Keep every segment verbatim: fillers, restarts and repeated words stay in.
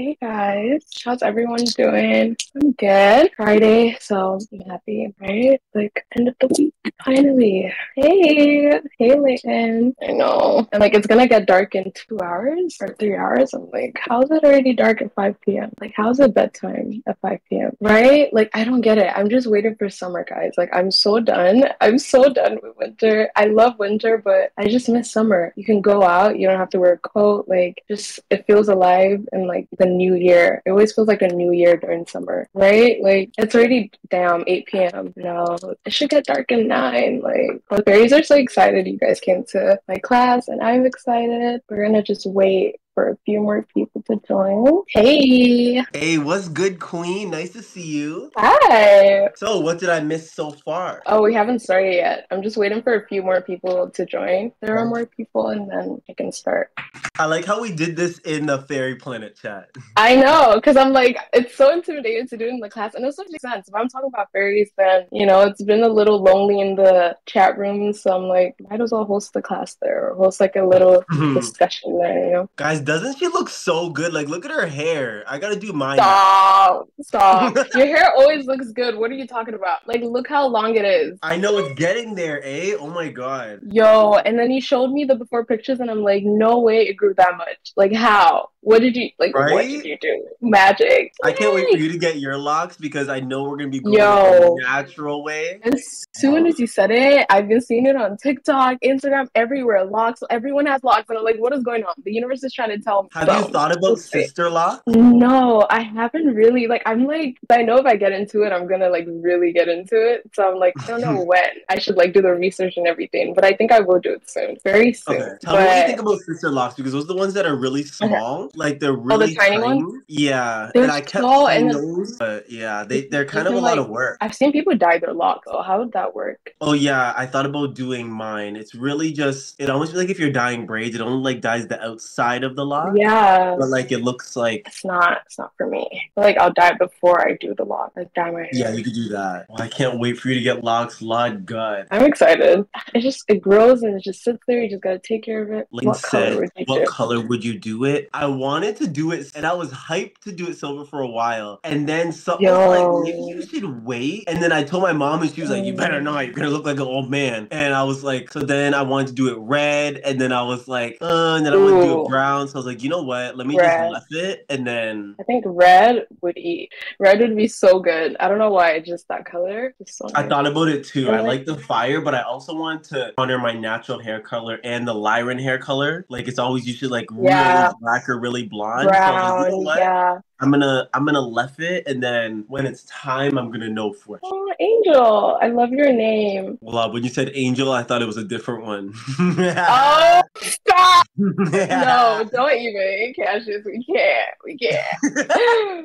Hey guys, how's everyone doing? I'm good. Friday, so I'm happy, right? Like, end of the week, finally. Hey, hey Layton. I know. And like, it's gonna get dark in two hours or three hours. I'm like, how's it already dark at five p m? Like, how's it bedtime at five p m? Right? Like, I don't get it. I'm just waiting for summer, guys. Like, I'm so done. I'm so done with winter. I love winter, but I just miss summer. You can go out. You don't have to wear a coat. Like, just, it feels alive and like the new year. It always feels like a new year during summer, right? Like, it's already damn eight p m now. It should get dark at nine. Like, my fairies are so excited you guys came to my class, and I'm excited. We're gonna just wait for a few more people to join. Hey! Hey, what's good, Queen? Nice to see you. Hi! So, what did I miss so far? Oh, we haven't started yet. I'm just waiting for a few more people to join. There are more people, and then I can start. I like how we did this in the Fairy Planet chat. I know, because I'm like, it's so intimidating to do in the class, and it doesn't make sense. If I'm talking about fairies, then, you know, it's been a little lonely in the chat room, so I'm like, might as well host the class there, or host, like, a little discussion there, you know? Guys, doesn't she look so good? Like, look at her hair. I gotta do mine. Stop. Now. Stop. Your hair always looks good. What are you talking about? Like, look how long it is. I know, it's getting there, eh? Oh my god. Yo, and then you showed me the before pictures, and I'm like, no way it grew that much. Like, how? What did you, like, right? What did you do? Magic. I can't wait for you to get your locks, because I know we're gonna be going Yo. in a natural way. As soon as you said it, I've been seeing it on TikTok, Instagram, everywhere. Locks. Everyone has locks, and I'm like, what is going on? The universe is trying to tell me. Have so, you thought about sister law? No, I haven't really. Like, I'm like, I know if I get into it, I'm gonna like really get into it. So I'm like, I don't know when. I should like do the research and everything, but I think I will do it soon, very soon. Okay. Tell but... me what you think about sister locks, because those are the ones that are really small, okay. Like they're really oh, the tiny, tiny ones. Yeah, they're and I kept small and those, but yeah, they they're kind of a like, lot of work. I've seen people dye their locks. Oh, how would that work? Oh yeah, I thought about doing mine. It's really just it almost feels like if you're dyeing braids, it only like dyes the outside of the lock, yeah, but like it looks like it's not it's not for me. But like I'll dye it before I do the lock, like dye my hair. Yeah, you could do that. Well, I can't wait for you to get locks. Lot good. I'm excited. It just it grows and it just sits there. You just gotta take care of it. Like what said, color would you what do? color would you do it? I wanted to do it, and I was hyped to do it silver for a while, and then something was like, you should wait. And then I told my mom, and she was like, you better not. You're gonna look like an old man. And I was like, so then I wanted to do it red, and then I was like, uh, and then I want to do it brown. So I was like, you know what? Let me red. just left it, and then I think red would eat. Red would be so good. I don't know why, just that color. Just so I nice. thought about it too. And I like the fire, but I also want to honor my natural hair color and the Lyran hair color. Like it's always usually like yeah. really black or really blonde. Brown, so like, you know what? Yeah. I'm gonna I'm gonna left it, and then when it's time, I'm gonna know for sure. Oh, Angel! I love your name. Well, when you said Angel, I thought it was a different one. Oh, stop! No, don't even, Cassius. We can't. We can't.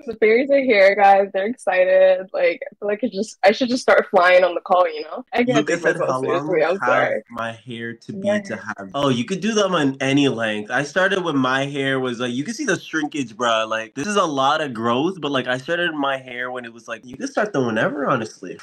The fairies are here, guys. They're excited. Like I feel like I just I should just start flying on the call. You know, I can't take myself seriously. I'm sorry. My hair to be yeah. to have. Oh, you could do them on any length. I started when my hair was like you can see the shrinkage, bro. Like this is a lot. lot of growth, but like I started my hair when it was like you can start them whenever, honestly.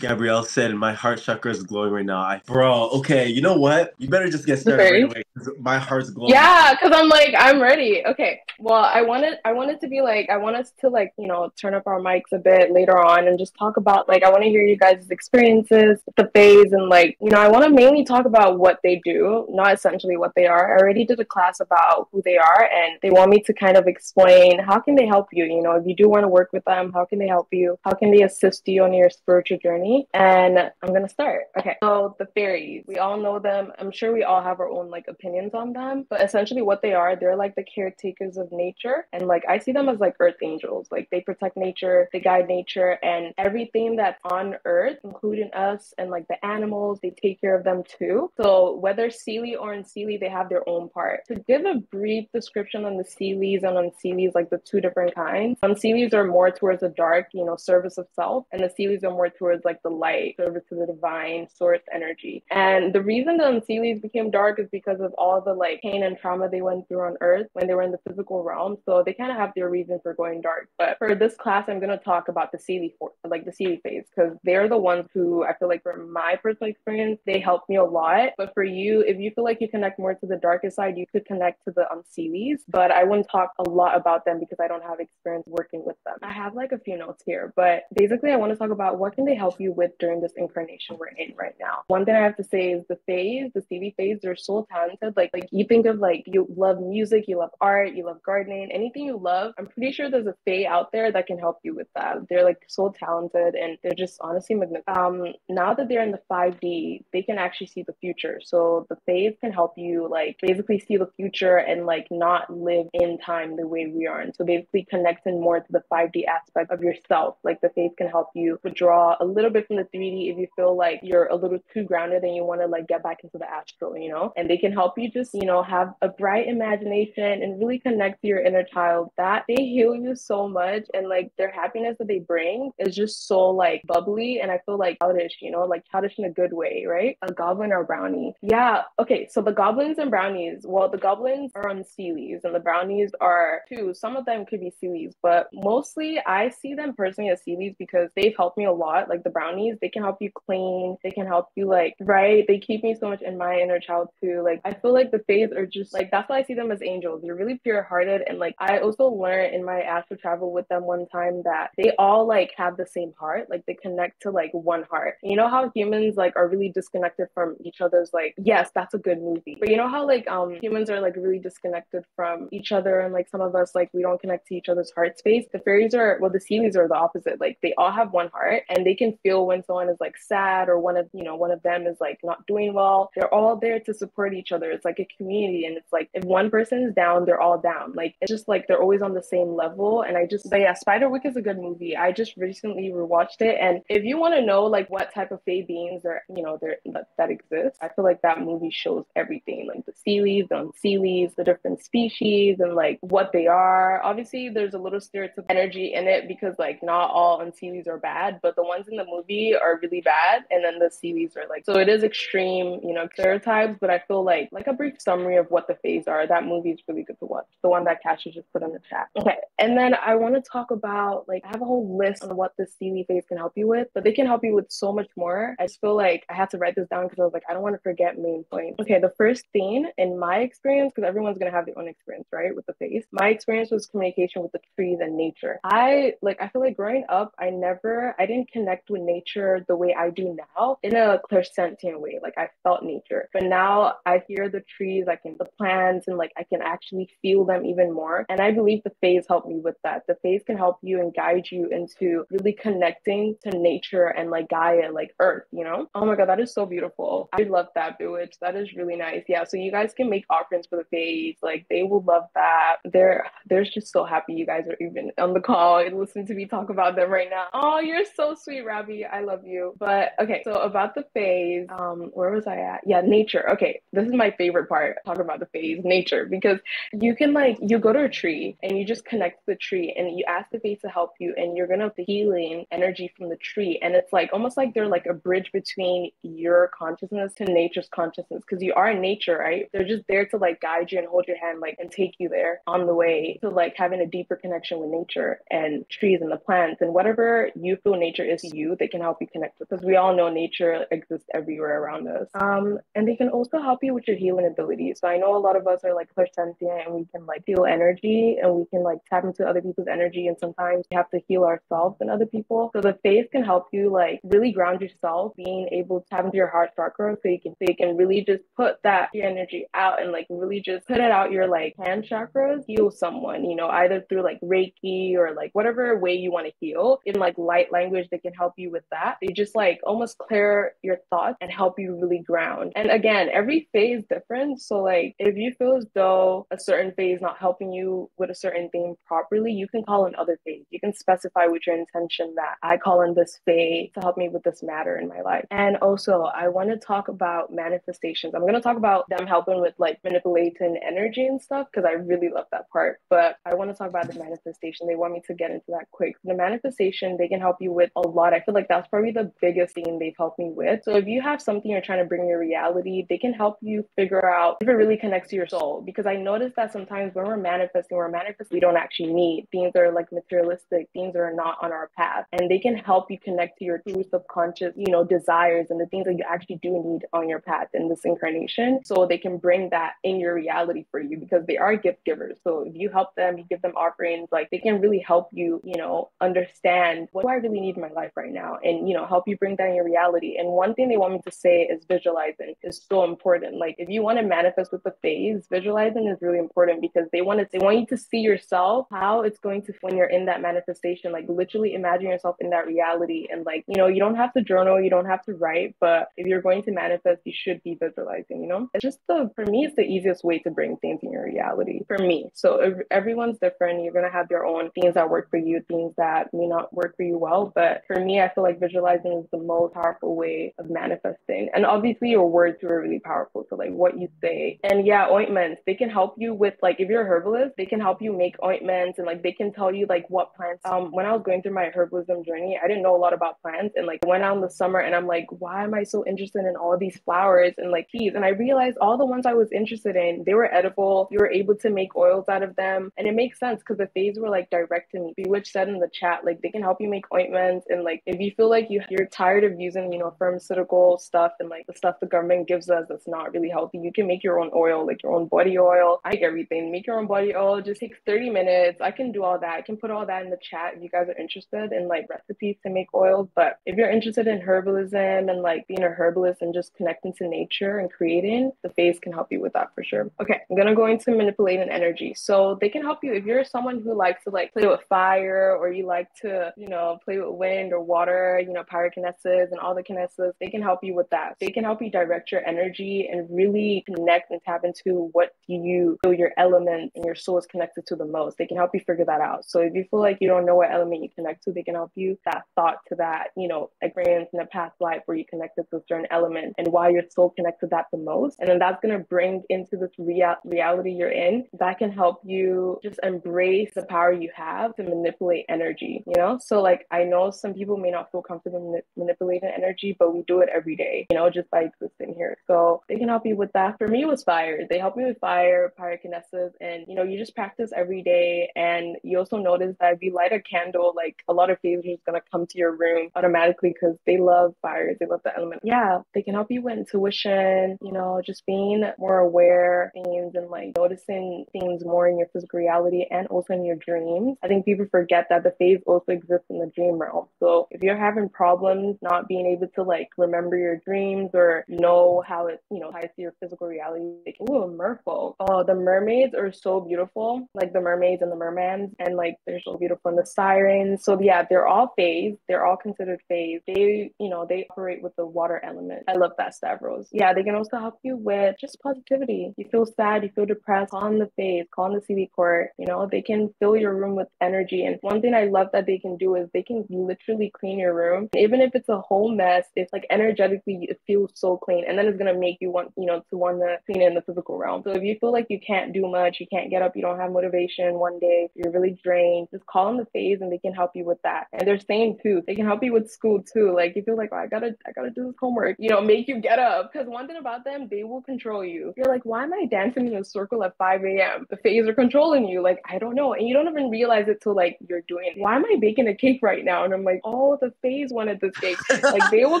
Gabrielle said my heart chakra is glowing right now. I, bro, okay, you know what? You better just get started right away. My heart's glowing. Yeah, because I'm like, I'm ready. Okay. Well, I wanted I wanted to be like, I want us to like, you know, turn up our mics a bit later on and just talk about like I want to hear you guys' experiences, the phase, and like, you know, I want to mainly talk about what they do, not essentially what they are. I already did a class about who they are, and they want me to kind of explain how can they help you, you know, if you do want to work with them, how can they help you? How can they assist you on your spiritual journey? And I'm gonna start. Okay, so the fairies, we all know them. I'm sure we all have our own like opinions on them, but essentially what they are, they're like the caretakers of nature, and like I see them as like earth angels. Like they protect nature, they guide nature, and everything that's on earth, including us and like the animals, they take care of them too. So whether Sealy or Unseelie, they have their own part. To give a brief description on the Sealies and Unseelies, like the two different kinds. Some Sealies are more towards the dark, you know, service of self, and the Sealies are more towards like the light, service to the divine source energy. And the reason the Unseelies became dark is because of all the like pain and trauma they went through on earth when they were in the physical realm. So they kind of have their reason for going dark. But for this class, I'm going to talk about the Sealie for like the Sealie phase, because they're the ones who I feel like from my personal experience, they helped me a lot. But for you, if you feel like you connect more to the darker side, you could connect to the Unseelies. But I wouldn't talk a lot about them because I don't don't have experience working with them. I have like a few notes here, but basically I want to talk about what can they help you with during this incarnation we're in right now. One thing I have to say is the phase, the C V phase, they're so talented. Like, like you think of like, you love music, you love art, you love gardening, anything you love. I'm pretty sure there's a fae out there that can help you with that. They're like so talented and they're just honestly magnificent. Um, now that they're in the five D, they can actually see the future. So the fae can help you like basically see the future and like not live in time the way we are. And so basically connecting more to the five D aspect of yourself. Like the fae can help you withdraw a little bit from the three D if you feel like you're a little too grounded and you want to like get back into the astral, you know, and they can help you just, you know, have a bright imagination and really connect to your inner child. That they heal you so much, and like their happiness that they bring is just so like bubbly, and I feel like childish, you know, like childish in a good way, right? A goblin or brownie. Yeah, okay, so the goblins and brownies, well, the goblins are on Seelies and the brownies are too. Some of them could be Seelies, but mostly I see them personally as Seelies because they've helped me a lot. Like the brownies, they can help you clean, they can help you like, right? They keep me so much in my inner child too. Like I feel like the fae are just like, that's why I see them as angels. They're really pure-hearted, and like I also learned in my astral travel with them one time that they all like have the same heart. Like they connect to like one heart. You know how humans like are really disconnected from each other's, like, yes, that's a good movie, but you know how like um humans are like really disconnected from each other, and like some of us like we don't connect to each other's heart space. The fairies are, well, the Seelies are the opposite. Like they all have one heart, and they can feel when someone is like sad, or one of, you know, one of them is like not doing well. They're all there to support each other. It's like a community, and it's like if one person is down, they're all down. Like it's just like they're always on the same level. And I just, but yeah, Spiderwick is a good movie. I just recently rewatched it, and if you want to know like what type of fae beings are, you know, there that, that exists, I feel like that movie shows everything, like the Seelies, the Unseelies, the different species, and like what they are. Obviously, there's a little stereotype energy in it because like not all Unseelies are bad, but the ones in the movie are really bad, and then the Seelies are like, so it is extreme, you know, stereotypes. But I feel like like a brief summary of what the fae are. That movie is really good to watch. The one that Cassius just put in the chat. Okay, and then I want to talk about, like, I have a whole list on what the Seelie phase can help you with, but they can help you with so much more. I just feel like I had to write this down because I was like, I don't want to forget main points. Okay, the first thing in my experience, because everyone's going to have their own experience, right, with the phase. My experience was communication with the trees and nature. I, like, I feel like growing up, I never, I didn't connect with nature the way I do now in a clairsentient way. Like, I felt nature. But now I hear the trees, I can, the plants, and, like, I can actually feel them even more. And I believe the fae helped me with that. The fae can help you and guide you into really connecting to nature and like Gaia, like Earth, you know? Oh my God, that is so beautiful. I love that, Bewitch. That is really nice. Yeah, so you guys can make offerings for the fae. Like they will love that. They're, they're just so happy you guys are even on the call and listening to me talk about them right now. Oh, you're so sweet, Rabbi. I love you. But okay, so about the fae, um, where was I at? Yeah, nature. Okay, this is my favorite part, talking about the fae, nature, because you can like, you go to a tree and you just connect to the tree and you ask the fae to help you, and you're gonna have the healing energy from the tree. And it's like almost like they're like a bridge between your consciousness to nature's consciousness, because you are in nature, right? They're just there to like guide you and hold your hand, like, and take you there on the way to like having a deeper connection with nature and trees and the plants and whatever you feel nature is to you. They can help you connect with, because we all know nature exists everywhere around us. Um, and they can also help you with your healing abilities. So I know a lot of us are like clairsentient, and we can like feel energy, and we can like tap into other people's energy, and sometimes we have to heal ourselves and other people. So the fae can help you like really ground yourself, being able to tap into your heart chakra, so you can so you can really just put that energy out and like really just put it out your like hand chakras, heal someone, you know, either through like Reiki or like whatever way you want to heal. In like light language, they can help you with that. They just like almost clear your thoughts and help you really ground. And again, every fae is different. So like if you feel as though a certain fae is not helping you with a certain thing properly, you can call in other fae. You can specify with your intention that I call in this fae to help me with this matter in my life. And also, I want to talk about manifestations. I'm going to talk about them helping with like manipulating energy and stuff, because I really love that part. But I want to talk about the manifestation. They want me to get into that quick. The manifestation, they can help you with a lot. I feel like that's probably the biggest thing they've helped me with. So if you have something you're trying to bring your reality, they can help you figure out if it really connects to your soul. Because I noticed that sometimes when we're manifesting, we're manifesting, we don't actually need. Things are like materialistic, things are not on our path, and they can help you connect to your true subconscious, you know, desires and the things that you actually do need on your path in this incarnation. So they can bring that in your reality for you, because they are gift givers. So if you help them, you give some offerings, like they can really help you, you know, understand what do I really need in my life right now, and, you know, help you bring down your reality. And one thing they want me to say is visualizing is so important. Like if you want to manifest with the phase, visualizing is really important, because they want to, they want you to see yourself, how it's going to, when you're in that manifestation, like literally imagine yourself in that reality. And like, you know, you don't have to journal, you don't have to write, but if you're going to manifest, you should be visualizing, you know? It's just the, for me, it's the easiest way to bring things in your reality, for me. So everyone's different. You're going to have your own things that work for you, things that may not work for you well. But for me, I feel like visualizing is the most powerful way of manifesting. And obviously your words are really powerful. So like what you say, and yeah, ointments, they can help you with, like, if you're a herbalist, they can help you make ointments, and like, they can tell you like what plants, um, when I was going through my herbalism journey, I didn't know a lot about plants. And like went out in the summer and I'm like, why am I so interested in all these flowers and like teas? And I realized all the ones I was interested in, they were edible. You were able to make oils out of them. And it makes sense because the fays were like directing me. Bewitch said in the chat, like they can help you make ointments. And like, if you feel like you, you're tired of using, you know, pharmaceutical stuff and like the stuff the government gives us that's not really healthy, you can make your own oil, like your own body oil. I make everything. Make your own body oil. It just takes thirty minutes. I can do all that. I can put all that in the chat if you guys are interested in like recipes to make oils. But if you're interested in herbalism and like being a herbalist and just connecting to nature and creating, the fays can help you with that for sure. Okay, I'm gonna go into manipulating energy. So they can help you if you're someone who likes to like play with fire, or you like to, you know, play with wind or water, you know, pyrokinesis and all the kinesis, they can help you with that. They can help you direct your energy and really connect and tap into what you feel your element and your soul is connected to the most. They can help you figure that out. So if you feel like you don't know what element you connect to, they can help you that thought to that, you know, experience in a past life where you connected to a certain element and why your soul connected that the most. And then that's going to bring into this real reality you're in, that can help you just embrace the power you have to manipulate energy, you know? So like, I know some people may not feel comfortable manip manipulating energy, but we do it every day, you know, just by existing here. So they can help you with that. For me, it was fire. They helped me with fire, pyrokinesis, and, you know, you just practice every day. And you also notice that if you light a candle, like a lot of fays are just going to come to your room automatically because they love fire. They love the element. Yeah, they can help you with intuition, you know, just being more aware of things and like noticing things more in your physical reality and also in your dreams. I think people forget that the fays also exist in the dream realm. So if you're having problems not being able to like remember your dreams or know how it, you know, ties to your physical reality, like, ooh, a merfolk. Oh, the mermaids are so beautiful. Like the mermaids and the mermans, and like they're so beautiful, and the sirens. So yeah, they're all fays. They're all considered fays. They, you know, they operate with the water element. I love that, Stavros. Yeah, they can also help you with just positivity. You feel sad, you feel depressed, call on the fays, call on the C B court, you know, they can fill your room with energy. And one thing I love that they can do is they can literally clean your room. And even if it's a whole mess, it's like energetically, it feels so clean. And then it's going to make you want, you know, to want to clean it in the physical realm. So if you feel like you can't do much, you can't get up, you don't have motivation one day, if you're really drained, just call on the fays and they can help you with that. And they're saying too, they can help you with school too. Like you feel like, oh, I gotta, I gotta do this homework, you know, make you get up. Cause one thing about them, they will control you. You're like, why am I dancing in a circle at five A M? The fays are controlling you. Like, I don't know. And you don't even realize it till like you're doing it. Why am I baking a cake right now? And I'm like, oh, the fays wanted this cake. Like they will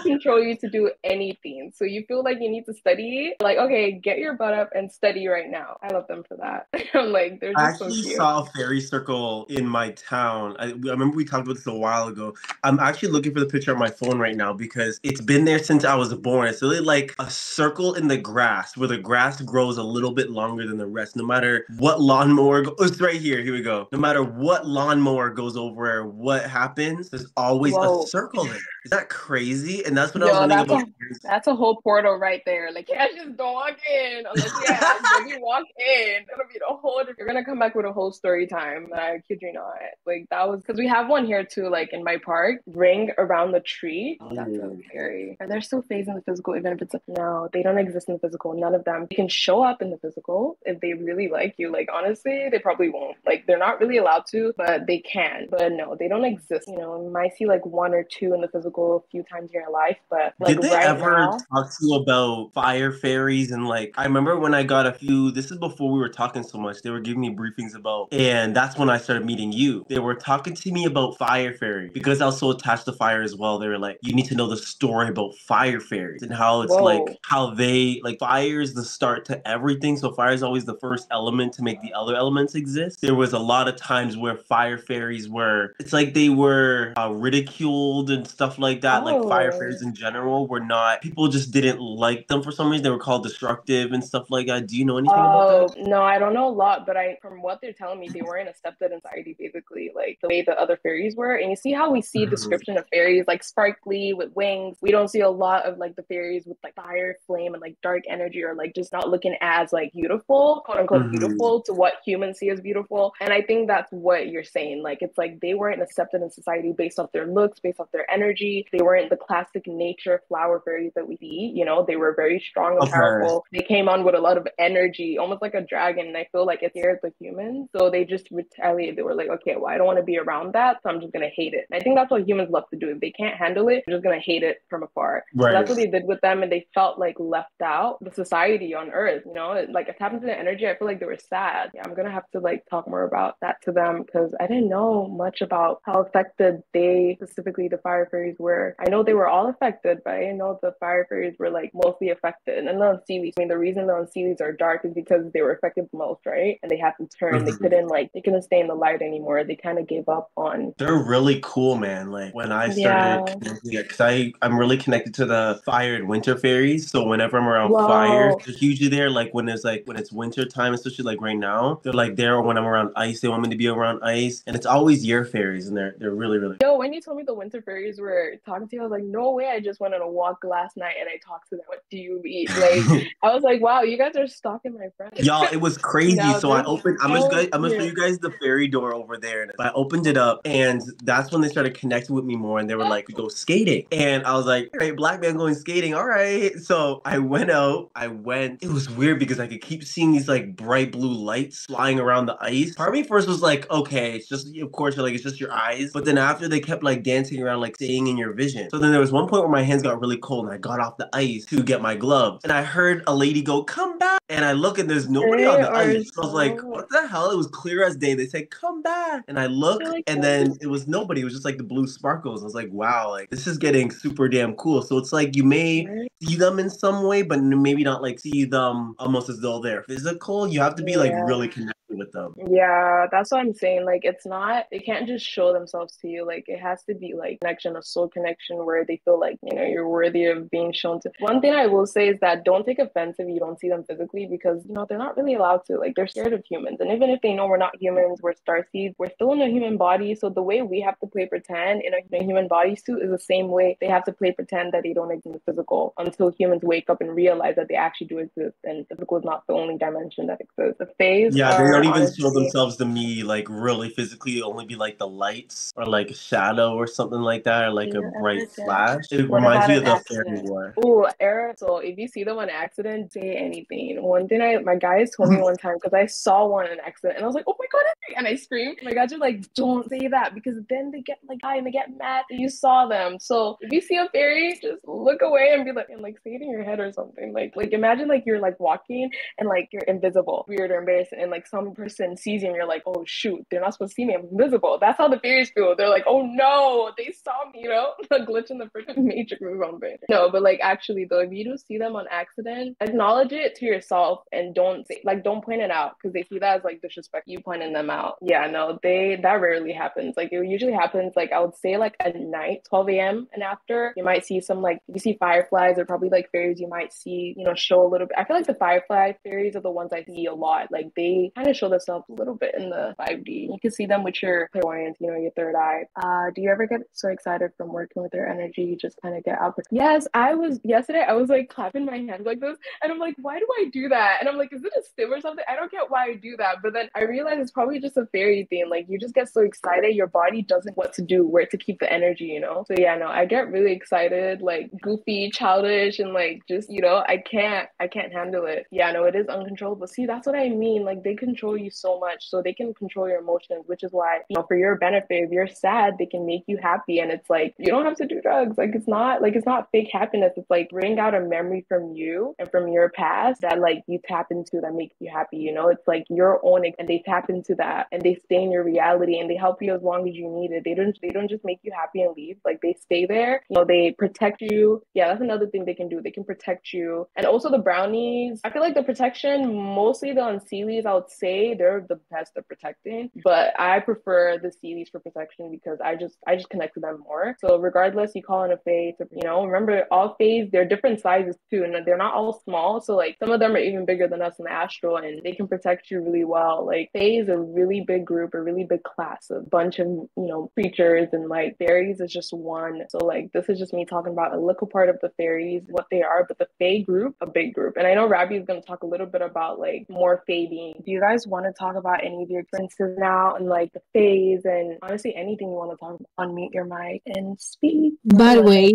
control you to do anything. So you feel like you need to study. Like, okay, get your butt up and study right now. I love them for that. I'm like, they're just so cute. I actually saw a fairy circle in my town. I, I remember we talked about this a while ago. I'm actually looking for the picture on my phone right now because it's been there since I was born. It's really like a circle in the grass where the grass grows a little bit longer than the rest. No matter what lawnmower goes, it's right here. Here we go. No matter what lawnmower goes over or what happens, there's always Whoa. a circle there. Is that crazy? And that's what Yo, I was wondering about. A, that's a whole portal right there. Like, yeah, just don't walk in. I'm like, yeah, when you walk in, it'll be the whole, you're going to come back with a whole story time. I kid you not. Like, that was, because we have one here too, like in my park, ring around the tree. Oh, that's so scary. Are there still fays in the physical, even if it's like, no, they don't exist in the physical. None of them. They can show up in the physical if they really like you. Like, honestly, they probably won't. Like, they're not really allowed to, but they can. But no, they don't exist. You know, you might see like one or two in the physical, magical a few times in your life, but like did they right ever now, talk to you about fire fairies? And like, I remember when I got a few, this is before we were talking so much, they were giving me briefings about, and that's when I started meeting you. They were talking to me about fire fairy because I was so attached to fire as well. They were like, you need to know the story about fire fairies and how it's Whoa. like, how they, like fire is the start to everything. So fire is always the first element to make the other elements exist. There was a lot of times where fire fairies were, it's like they were uh, ridiculed and stuff like that. Oh. Like fire fairies in general were not, people just didn't like them for some reason. They were called destructive and stuff like that. Do you know anything uh, about that? No, I don't know a lot, but I, from what they're telling me, they were in a step-dead anxiety, basically, like the way the other fairies were. And you see how we see mm-hmm. description of fairies, like sparkly with wings. We don't see a lot of like the fairies with like fire, flame, and like dark energy, or like just not looking as like beautiful, quote unquote mm-hmm. beautiful to what humans see as beautiful. And I think that's what you're saying. Like, it's like they weren't accepted in society based off their looks, based off their energy. They weren't the classic nature flower fairies that we see. You know, they were very strong and okay. powerful. They came on with a lot of energy, almost like a dragon. And I feel like it's here the humans. So they just retaliated. They were like, okay, well, I don't want to be around that, so I'm just going to hate it. And I think that's what humans love to do. If they can't handle it, they're just going to hate it from afar. Right. So that's what they did with them. And they felt like left out the society on Earth. You know, like it happened to the energy. I feel like they were sad. Yeah, I'm going to have to like talk more about that to them, because I didn't know much about how affected they, specifically the fire fairies, were. I know they were all affected, but I didn't know the fire fairies were like mostly affected. And the Unseelies, I mean, the reason the Unseelies are dark is because they were affected the most, right? And they had to turn. Mm-hmm. They couldn't like, they couldn't stay in the light anymore. They kind of gave up on. They're really cool, man. Like when I started, because yeah. I I'm really connected to the fire and winter fairies. So whenever I'm around Whoa. fire, they're usually there. Like when it's like when it's winter time, especially like right now, they're like there. When I'm around ice, they want me to be around ice, and it's always your fairies, and they're they're really really. Yo, when you told me the winter fairies were talking to you, I was like, no way! I just went on a walk last night and I talked to them. What do you eat? Like I was like, wow, you guys are stalking my friends. Y'all, it was crazy. No, so I opened. I'm just gonna, I'm gonna show you guys the fairy door over there. And I opened it up, and that's when they started connecting with me more. And they were like, go skating, and I was like, all right, black man going skating. All right. So I went out. I went. It was weird because I could keep seeing these like bright blue lights flying around the ice. Part of me first was like, okay, it's just of course you're like it's just your eyes. But then after they kept like dancing around, like staying in your vision. So then there was one point where my hands got really cold, and I got off the ice to get my gloves, and I heard a lady go, come back. And I look, and there's nobody on the ice. So I was like, what the hell? It was clear as day. They said, come back. And I look, and then it was nobody. It was just like the blue sparkles. I was like, wow, like this is getting super damn cool. So it's like you may see them in some way, but maybe not like see them almost as though they're physical. You have to be like really connected with them. Yeah, that's what I'm saying. Like, it's not, they can't just show themselves to you. Like, it has to be like connection, a soul connection where they feel like, you know, you're worthy of being shown to. One thing I will say is that don't take offense if you don't see them physically, because, you know, they're not really allowed to. Like, they're scared of humans. And even if they know we're not humans, we're starseeds, we're still in a human body. So the way we have to play pretend in a, in a human body suit is the same way they have to play pretend that they don't exist in the physical, until humans wake up and realize that they actually do exist. And physical is not the only dimension that exists. The phase yeah, are, They don't even Honestly. show themselves to me like really physically. It'll only be like the lights or like a shadow or something like that, or like yeah, a bright flash. It what reminds me of the fairy war. Ooh, Era. So if you see them on accident, say anything. One thing I my guys told me one time, because I saw one on accident and I was like, oh my god, and I screamed. My guys are like, don't say that, because then they get like high and they get mad that you saw them. So if you see a fairy, just look away and be like, and like say it in your head or something. Like like imagine like you're like walking and like you're invisible, weird or embarrassing, and like some person sees you and you're like, oh shoot, they're not supposed to see me, I'm invisible. That's how the fairies feel. They're like, oh no, they saw me, you know, a glitch in the freaking matrix or something. No, but like actually though, if you do see them on accident, acknowledge it to yourself and don't say, like don't point it out, because they see that as like disrespect, you pointing them out. Yeah, no, they that rarely happens. Like it usually happens like I would say like at night, twelve a.m. and after. You might see some like, you see fireflies or probably like fairies you might see, you know, show a little bit. I feel like the firefly fairies are the ones I see a lot. Like they kind of show themselves a little bit in the five D. You can see them with your clairvoyance, you know, your third eye. Uh, do you ever get so excited from working with their energy? You just kind of get out. Yes, I was yesterday. I was like clapping my hands like this, and I'm like, why do I do that? And I'm like, is it a sim or something? I don't get why I do that. But then I realized it's probably just a fairy thing. Like you just get so excited, your body doesn't know what to do, where to keep the energy, you know. So yeah, no, I get really excited, like goofy, childish, and like just, you know, I can't, I can't handle it. Yeah, no, it is uncontrollable. See, that's what I mean. Like they control control you so much. So they can control your emotions, which is why, you know, for your benefit, if you're sad, they can make you happy. And it's like, you don't have to do drugs. Like, it's not like, it's not fake happiness. It's like, bring out a memory from you and from your past that like you tap into that makes you happy. You know, it's like your own, and they tap into that and they stay in your reality and they help you as long as you need it. They don't, they don't just make you happy and leave. Like, they stay there, you know, they protect you. Yeah, that's another thing they can do. They can protect you. And also the brownies, I feel like the protection, mostly the unseelies, I would say they're the best at protecting, but I prefer the seelies for protection because I just, I just connect with them more. So regardless, you call in a phase, you know, remember all phase, they're different sizes too, and they're not all small. So like some of them are even bigger than us in the astral, and they can protect you really well. Like, phase, a really big group, a really big class, a bunch of, you know, creatures, and like fairies is just one. So like, this is just me talking about a little part of the fairies, what they are, but the fae group, a big group. And I know Rabbi is going to talk a little bit about like more fae being. Do you guys want to talk about any of your experiences now and like the faes, and honestly anything you want to talk about? Unmute your mic and speak. By the way,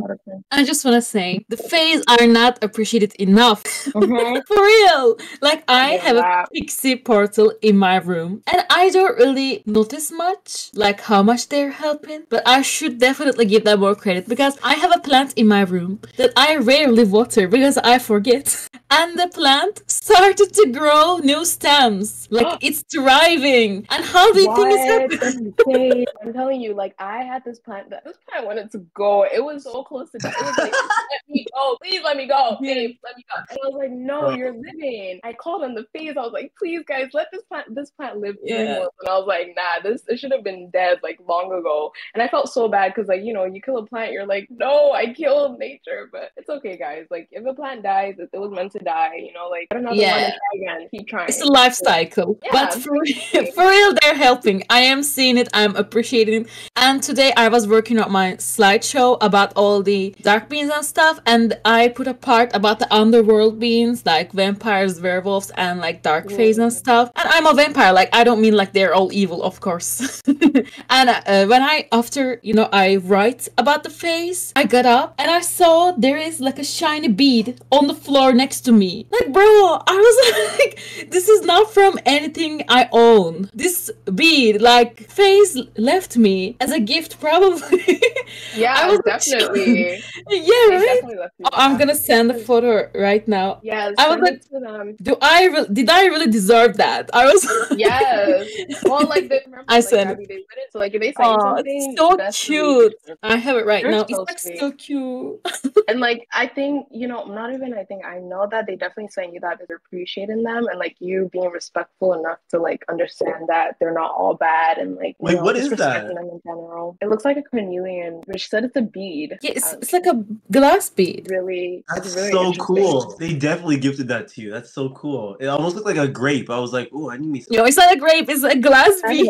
I just want to say the faes are not appreciated enough. Mm-hmm. For real. Like, I yeah, have wow. a pixie portal in my room and I don't really notice much like how much they're helping, but I should definitely give them more credit because I have a plant in my room that I rarely water because I forget. And the plant started to grow new stems. Like, it's thriving. And how do you think it's happening? I'm telling you, like, I had this plant that this plant wanted to go. It was so close to it. Was like, let me go. Please let me go. Please let me go. And I was like, no, you're living. I called on the face. I was like, please guys, let this plant this plant live. Yeah. And I was like, nah, this it should have been dead like long ago. And I felt so bad because like, you know, you kill a plant, you're like, no, I killed nature. But it's okay, guys. Like, if a plant dies, it, it was meant to to die, you know, like, I don't know, yeah. Again, keep trying. It's a life cycle, yeah, but for, for real, they're helping. I am seeing it, I'm appreciating it. And today I was working on my slideshow about all the dark beings and stuff, and I put a part about the underworld beings, like vampires, werewolves, and like dark yeah. fays and stuff. And I'm a vampire, like, I don't mean like they're all evil, of course. And uh, when I, after, you know, I write about the fays, I got up and I saw there is like a shiny bead on the floor next to to me. Like, bro, I was like, this is not from anything I own. This bead, like, face left me as a gift, probably. Yeah, I was definitely. Yeah, right? Definitely oh, I'm gonna send a photo right now. Yes. I was like, do I re- did I really deserve that? I was like, yes. Well, like, they remember, I like, sent Abby, they it. So like, if they say oh, something, it's so cute. I have it right They're now. So it's like, so cute. And like, I think, you know, not even I think I know that they definitely saying you that they're appreciating them, and like you being respectful enough to like understand that they're not all bad, and like wait, know, what is that? Them in general, it looks like a carnelian, which said it's a bead. Yeah, it's, um, it's like a glass bead. Really, that's really so cool. They definitely gifted that to you. That's so cool. It almost looked like a grape. I was like, oh, I need me. No, it's not a grape. It's a glass bead.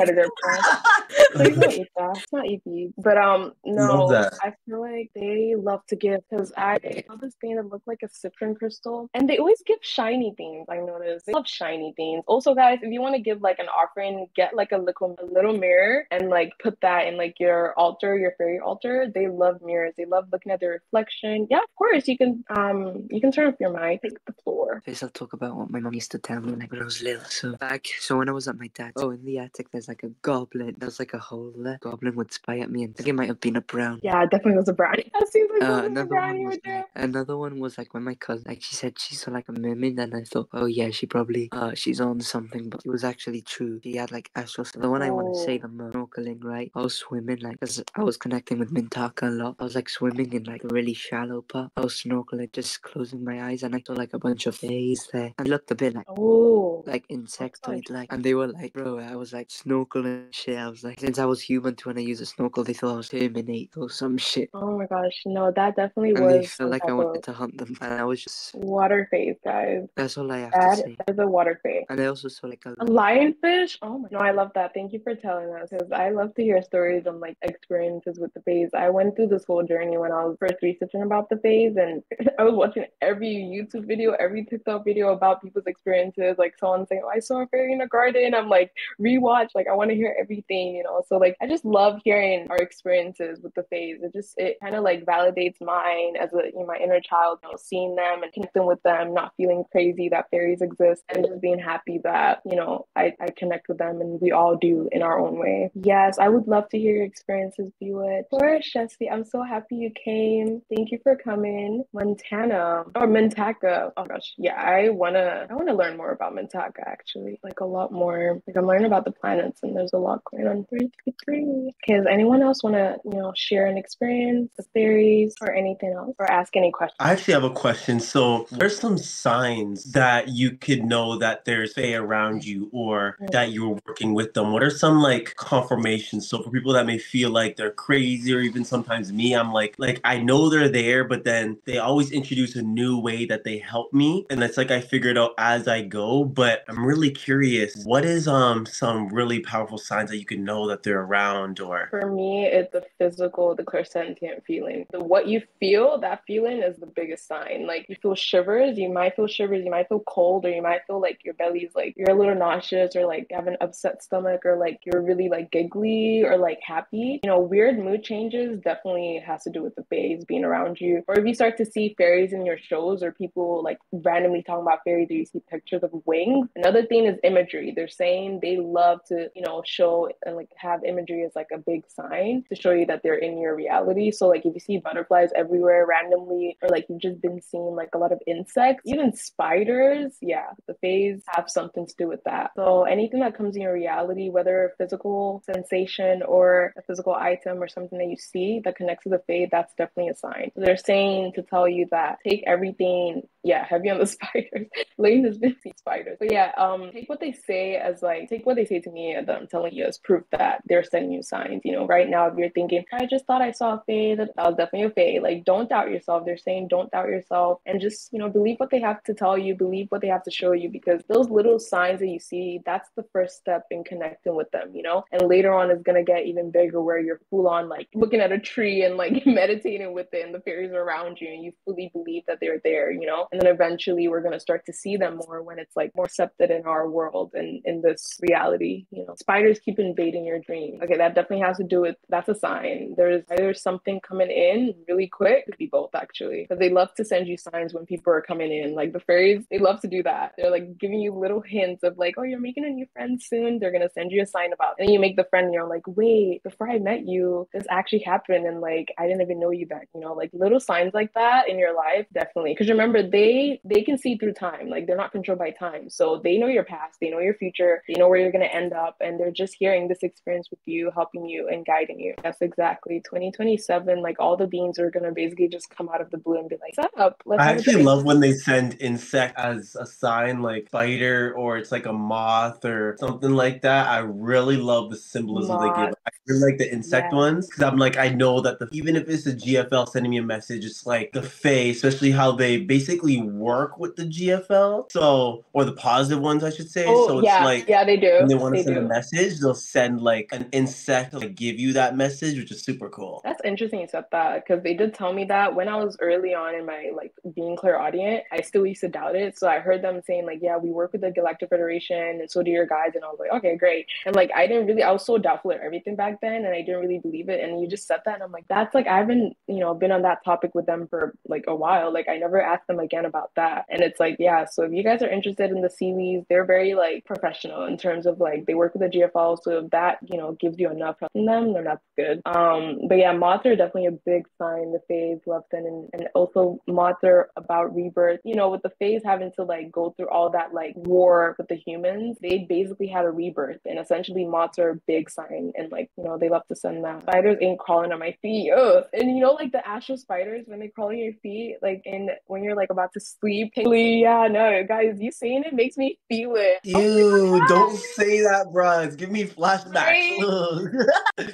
Like, don't eat that. It's not easy. But um, no, I feel like they love to give because I saw this thing that looked like a citron crystal. And they always give shiny things, I noticed. They love shiny things. Also, guys, if you want to give, like, an offering, get, like, a little, a little mirror and, like, put that in, like, your altar, your fairy altar. They love mirrors. They love looking at their reflection. Yeah, of course, you can um, you can turn up your mic. Take the floor. First, I'll talk about what my mom used to tell me when I was little. So, back, so when I was at my dad's, oh, in the attic, there's, like, a goblin. There was, like, a hole there. Goblin would spy at me, and I think it might have been a brown. Yeah, it definitely was a brown. I see, like, uh, another, brown one was like, another one was, like, when my cousin, like, she said, she saw like a mermaid, and I thought, oh yeah, she probably uh she's on something, but it was actually true. She had like astral stuff. The one oh. I want to say, the snorkeling, right? I was swimming, like, cause I was connecting with Mintaka a lot. I was like swimming in like a really shallow part. I was snorkeling, just closing my eyes, and I saw like a bunch of fays there. I looked a bit like oh like insectoid like, and they were like, bro, I was like snorkeling shit. I was like, since I was human to when I used a snorkel, they thought I was Terminator or some shit. Oh my gosh, no, that definitely and was. They felt like I wanted to hunt them, and I was just water. Face, guys. That's all I have that to say. That is a water face. And I also saw like a, a lionfish. Oh my! No, I love that. Thank you for telling us. Because I love to hear stories and like experiences with the fays. I went through this whole journey when I was first researching about the fays, and I was watching every YouTube video, every TikTok video about people's experiences. Like someone saying, "Oh, I saw a fairy in a garden." I'm like, rewatch. Like I want to hear everything, you know. So like I just love hearing our experiences with the fays. It just it kind of like validates mine as a you know, my inner child, you know, seeing them and connecting with them, not feeling crazy that fairies exist, and just being happy that that, you know, I, I connect with them, and we all do in our own way. Yes, I would love to hear your experiences, Bewitch. Of course, Jesse, I'm so happy you came. Thank you for coming. Montana or Mintaka. Oh gosh, yeah, I wanna I wanna learn more about Mintaka, actually. Like a lot more. Like I'm learning about the planets, and there's a lot going on. three three three. Okay, does anyone else wanna, you know, share an experience, the theories, or anything else? Or ask any questions? I actually have a question. So there's some signs that you could know that there's Fae around you, or that you were working with them. What are some like confirmations? So for people that may feel like they're crazy, or even sometimes me, I'm like, like I know they're there, but then they always introduce a new way that they help me, and it's like I figure it out as I go. But I'm really curious, what is um some really powerful signs that you can know that they're around? Or for me, it's the physical, the clairsentient feeling. The, what you feel, that feeling is the biggest sign. Like you feel shivers, you might feel shivers, you might feel cold, or you might feel like your belly's like you're a little nauseous, or like you have an upset stomach, or like you're really like giggly or like happy. You know, weird mood changes definitely has to do with the fays being around you. Or if you start to see fairies in your shows, or people like randomly talking about fairies, or you see pictures of wings. Another thing is imagery. They're saying they love to, you know, show and like have imagery as like a big sign to show you that they're in your reality. So like if you see butterflies everywhere randomly, or like you've just been seeing like a lot of insects, even spiders, yeah, the fays have something to do with that. So anything that comes in your reality, whether a physical sensation or a physical item or something that you see that connects to the fae, that's definitely a sign. So they're saying to tell you that take everything, yeah, heavy on the spiders. Lane has been seeing spiders. But yeah, um, take what they say as like, take what they say to me and that I'm telling you as proof that they're sending you signs. You know, right now if you're thinking, I just thought I saw a fae, that was definitely a fae. Like, don't doubt yourself. They're saying don't doubt yourself, and just, you know, believe what they have to tell you, believe what they have to show you, because those little signs that you see, that's the first step in connecting with them, you know? And later on, it's gonna get even bigger where you're full on like looking at a tree and like meditating with it, and the fairies are around you and you fully believe that they're there, you know? And then eventually we're gonna start to see them more when it's like more accepted in our world and in this reality, you know? Spiders keep invading your dreams. Okay, that definitely has to do with, that's a sign. There's either something coming in really quick, could be both actually, because they love to send you signs when people are coming in. Like the fairies, they love to do that. They're like giving you little hints of like, oh, you're making a new friend soon, they're gonna send you a sign about it. And you make the friend and you're like, wait, before I met you, this actually happened, and like I didn't even know you back, you know? Like little signs like that in your life, definitely, because remember, they they can see through time. Like they're not controlled by time, so they know your past, they know your future, they know where you're gonna end up, and they're just hearing this experience with you, helping you and guiding you. That's exactly twenty twenty-seven. Like all the beings are gonna basically just come out of the blue and be like, what's up? Let's I actually love when they send insect as a sign, like spider, or it's like a moth or something like that. I really love the symbolism moth. They give. I really like the insect, yeah, ones, because I'm like, I know that the, even if it's a G F L sending me a message, it's like the fae, especially how they basically work with the G F L, so, or the positive ones I should say. Oh, so it's yeah, like yeah, they do. When they want to send do. a message, they'll send like an insect to like, give you that message, which is super cool. That's interesting you said that, because they did tell me that when I was early on in my like being clairaudient, I still used to doubt it. So I heard them saying like, yeah, we work with the Galactic Federation and so do your guides, and I was like, okay, great. And like I didn't really, I was so doubtful of everything back then, and I didn't really believe it, and you just said that and I'm like, that's like, I haven't, you know, been on that topic with them for like a while. Like I never asked them again about that. And it's like, yeah, so if you guys are interested in the Seawees, they're very like professional in terms of like they work with the G F L, so if that, you know, gives you enough trust in them, then that's good. Um but yeah, moths are definitely a big sign the fae love sending, and also moths are about rebirth, you know, with the fae having to like go through all that like war with the humans, they basically had a rebirth, and essentially moths are a big sign, and like, you know, they love to send that. Spiders ain't crawling on my feet. Ugh. And you know, like the astral spiders, when they crawl on your feet, like in when you're like about to sleep. Yeah, no guys, you saying it makes me feel it. Ew, oh don't say that, bruh, give me flashbacks, right?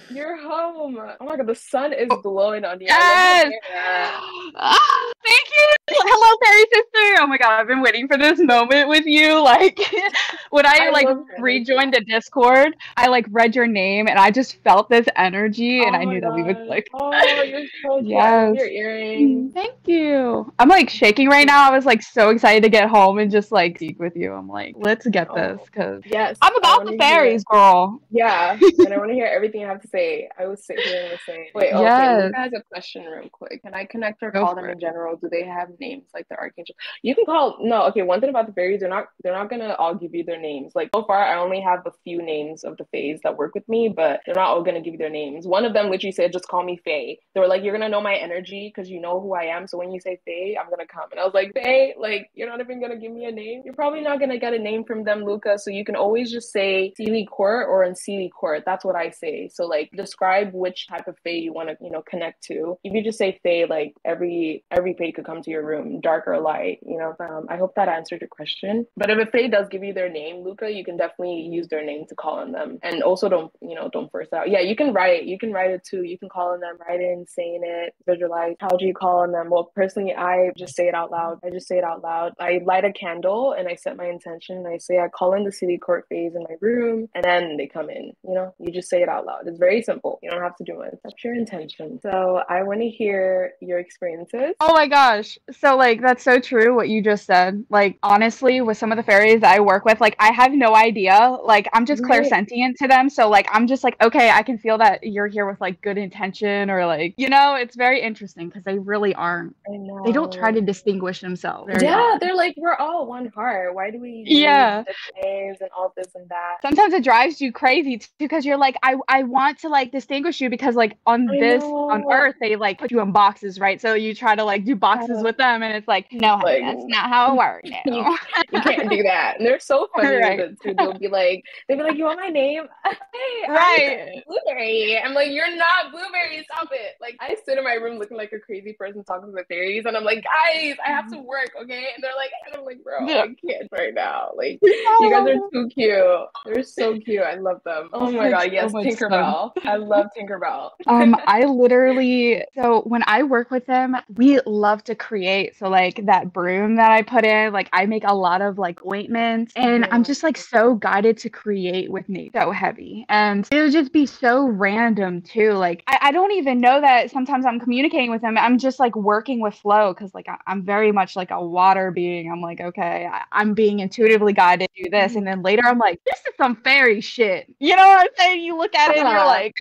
You're home. Oh my god, the sun is glowing on you. Yes. Ah, thank you. Hello fairy sister. Oh my god, I've been waiting for this moment with you. Like when I, I like rejoined the Discord, I like read your name and I just felt this energy, oh and I knew god. that we would like. Oh, you're so yes. Your earrings. Thank you. I'm like shaking right now. I was like so excited to get home and just like speak with you. I'm like, let's get oh. this, because yes, I'm about the fairies, girl. Yeah, and I want to hear everything you have to say. I was sitting here and was saying, wait, okay, yes. You guys have a question real quick. Can I connect or Go call them it. in general? know, do they have names like the archangel? You can call no. Okay, one thing about the fairies, they're not they're not gonna all give you their names. Like so far, I only have a few names of the fays that work with me, but they're not all gonna give you their names. One of them literally said, "Just call me Faye." They were like, "You're gonna know my energy because you know who I am. So when you say Faye, I'm gonna come." And I was like, "Faye, like you're not even gonna give me a name. You're probably not gonna get a name from them, Luca. So you can always just say Sealy Court or Unsealy Court. That's what I say. So like describe which type of fae you want to, you know, connect to. If you just say fae, like every every fae could come to your room, dark or light, you know. Um, I hope that answered your question. But if a fae does give you their name, Luca, you can definitely use their name to call on them. And also don't, you know, don't force out. Yeah, you can write, you can write it too. You can call on them, write in, saying it, visualize. How do you call on them? Well, personally, I just say it out loud. I just say it out loud. I light a candle and I set my intention. And I say I call in the city court faes in my room, and then they come in. You know, you just say it out loud. It's very simple. You don't have to do much. That's your intention. So I want to hear your experiences. Oh my gosh. So like, that's so true what you just said. Like, honestly, with some of the fairies that I work with, like, I have no idea. Like, I'm just right. clairsentient to them. So like, I'm just like, okay, I can feel that you're here with like good intention or like, you know, it's very interesting because they really aren't. I know. They don't try to distinguish themselves. They're yeah. Not. They're like, we're all one heart. Why do we yeah. names and all this and that? Sometimes it drives you crazy too because you're like, I, I want to like distinguish you because like on I this, know. on Earth, they like put you in boxes, right? So you try to like do boxes with them and it's like, no, like, honey, that's not how it works. No. You, you can't do that. And they're so funny. Right. Too. They'll be like, they'll be like, you want my name? Hey, right. I'm Blueberry. I'm like, you're not Blueberry. Stop it. Like, I sit in my room looking like a crazy person talking to the fairies and I'm like, guys, I have to work, okay? And they're like, and I'm like, bro, yeah. I can't right now. Like, you guys are too cute. They're so cute. I love them. Oh my god, yes, so Tinkerbell. I love Tinkerbell. um, I literally, so when I work with them, we love to create. So like that broom that I put in, like I make a lot of like ointments and I'm just like so guided to create with me. So heavy. And it would just be so random too. Like I, I don't even know that sometimes I'm communicating with them. I'm just like working with flow because like I, I'm very much like a water being. I'm like, okay, I, I'm being intuitively guided to do this. And then later I'm like, this is some fairy shit. You know what I'm saying? You look at it and you're like,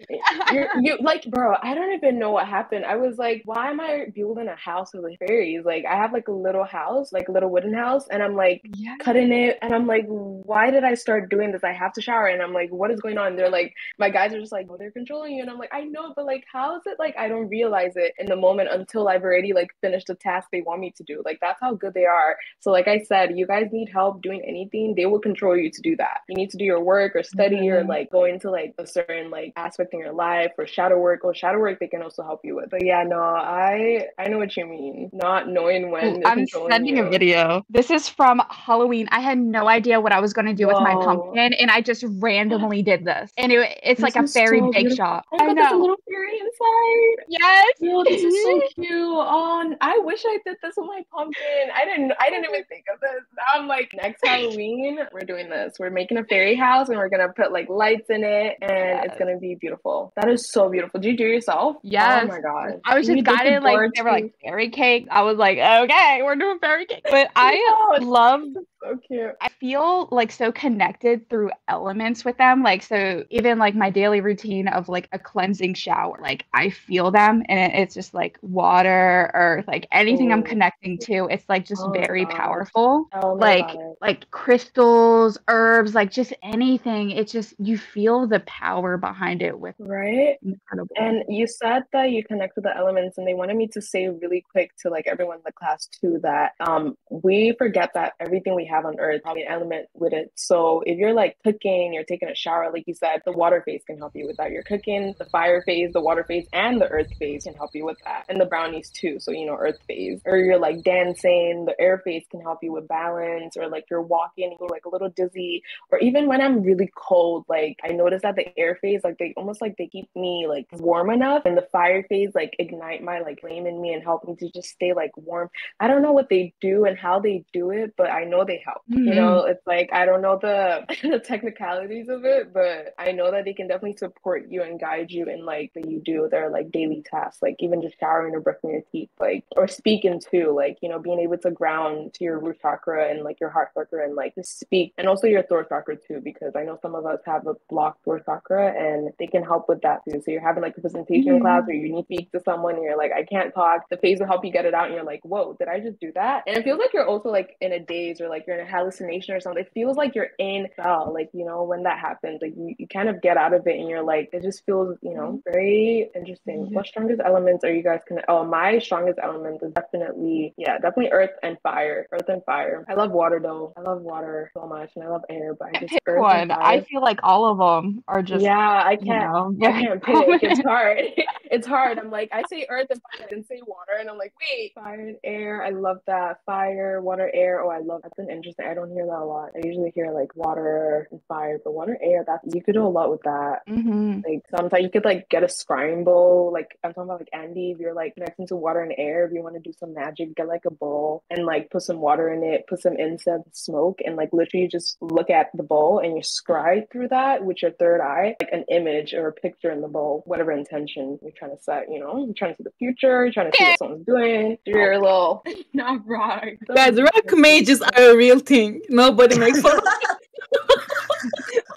you're, you like, bro, I don't even know what happened. I was like, why am I building a house with fairies? Like I have like a little house, like a little wooden house, and I'm like yes. cutting it, and I'm like, why did I start doing this? I have to shower, and I'm like, what is going on? And they're like, my guys are just like, oh, they're controlling you, and I'm like, I know, but like, how is it? Like, I don't realize it in the moment until I've already like finished the task they want me to do. Like that's how good they are. So like I said, you guys need help doing anything, they will control you to do that. You need to do your work or study mm-hmm. or like go into like a certain like aspect in your life or shadow work or shadow work they can also help you with. But yeah, no, I I know what you mean. Not knowing when Ooh, I'm sending you. a video. This is from Halloween. I had no idea what I was going to do Whoa. with my pumpkin and I just randomly did this. And it, it's this like a fairy so bake shop. Oh, I know. There's a little fairy inside. Yes. Yo, this is so cute. Oh, I wish I did this with my pumpkin. I didn't I didn't even think of this. I'm like, next Halloween, we're doing this. We're making a fairy house and we're going to put like lights in it and yes. it's going to be beautiful. That is so beautiful. Did you do it yourself? Yes. Oh my god. I was just you guided like they were like fairy cake. I was like, okay, we're doing fairy cake. But I no, love so cute. I feel like so connected through elements with them. Like so even like my daily routine of like a cleansing shower, like I feel them and it, it's just like water or like anything Ooh. I'm connecting to. It's like just oh, very god. powerful. Oh, like like crystals, herbs, like just anything. It's just you feel the power behind it with right. Incredible. And you said that you connect with the elements and they wanted me to say really quick to like everyone in the class too that um we forget that everything we have on earth probably an element with it. So if you're like cooking, you're taking a shower, like you said, the water phase can help you with that. You're cooking, the fire phase, the water phase, and the earth phase can help you with that, and the brownies too. So you know, earth phase. Or you're like dancing, the air phase can help you with balance. Or like you're walking and you're like a little dizzy. Or even when I'm really cold, like I notice that the air phase, like they almost like they keep me like warm enough, and the fire phase like ignite my like flame in me and help me to just stay like warm. I don't know what they do and how they do it, but I know they help. Mm-hmm. You know, it's like, I don't know the, the technicalities of it, but I know that they can definitely support you and guide you in like that you do their like daily tasks, like even just showering or brushing your teeth, like, or speaking to, like, you know, being able to ground to your root chakra and like your heart chakra and like just speak, and also your throat chakra too, because I know some of us have a blocked throat chakra and they can help with that too. So you're having like a presentation mm-hmm. class or you need to speak to someone and you're like, I can't talk. The phase will help you get it out and you're like, whoa, did I just do that? And it feels like you're also like in a daze or like you're in a hallucination or something. It feels like you're in hell, like, you know, when that happens, like you, you kind of get out of it and you're like, it just feels, you know, very interesting. Mm-hmm. What strongest elements are you guys gonna? Oh, my strongest element is definitely, yeah, definitely earth and fire. Earth and fire. I love water though. I love water so much, and I love air, but I just pick earth one. And fire. I feel like all of them are just, yeah, I can't, you know, I can't pick. It's hard. It's hard. I'm like, I say earth and fire and say water, and I'm like, wait, fire and air. I love that. Fire, water, air. Oh, I love that's an interesting. I don't hear that a lot. I usually hear like water and fire, but water, air. That's, you could do a lot with that. Mm-hmm. Like sometimes you could like get a scramble. Like I'm talking about like Andy. If you're like connecting to water and air, if you want to do some magic, get like a bowl and like put some water in it, put some incense, smoke, and like literally just look at the bowl and you scry through that with your third eye, like an image or a picture in the bowl, whatever intention you're trying to set. You know, you're trying to see the future, you're trying to see what someone's doing. You're a little not right. Guys, rock mages are a real thing. Nobody makes fun of it.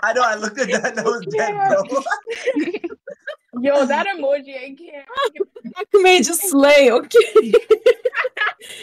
I know. I looked at that. And that was dead, bro. Yo, that emoji, I can't. Rock mages slay. Okay.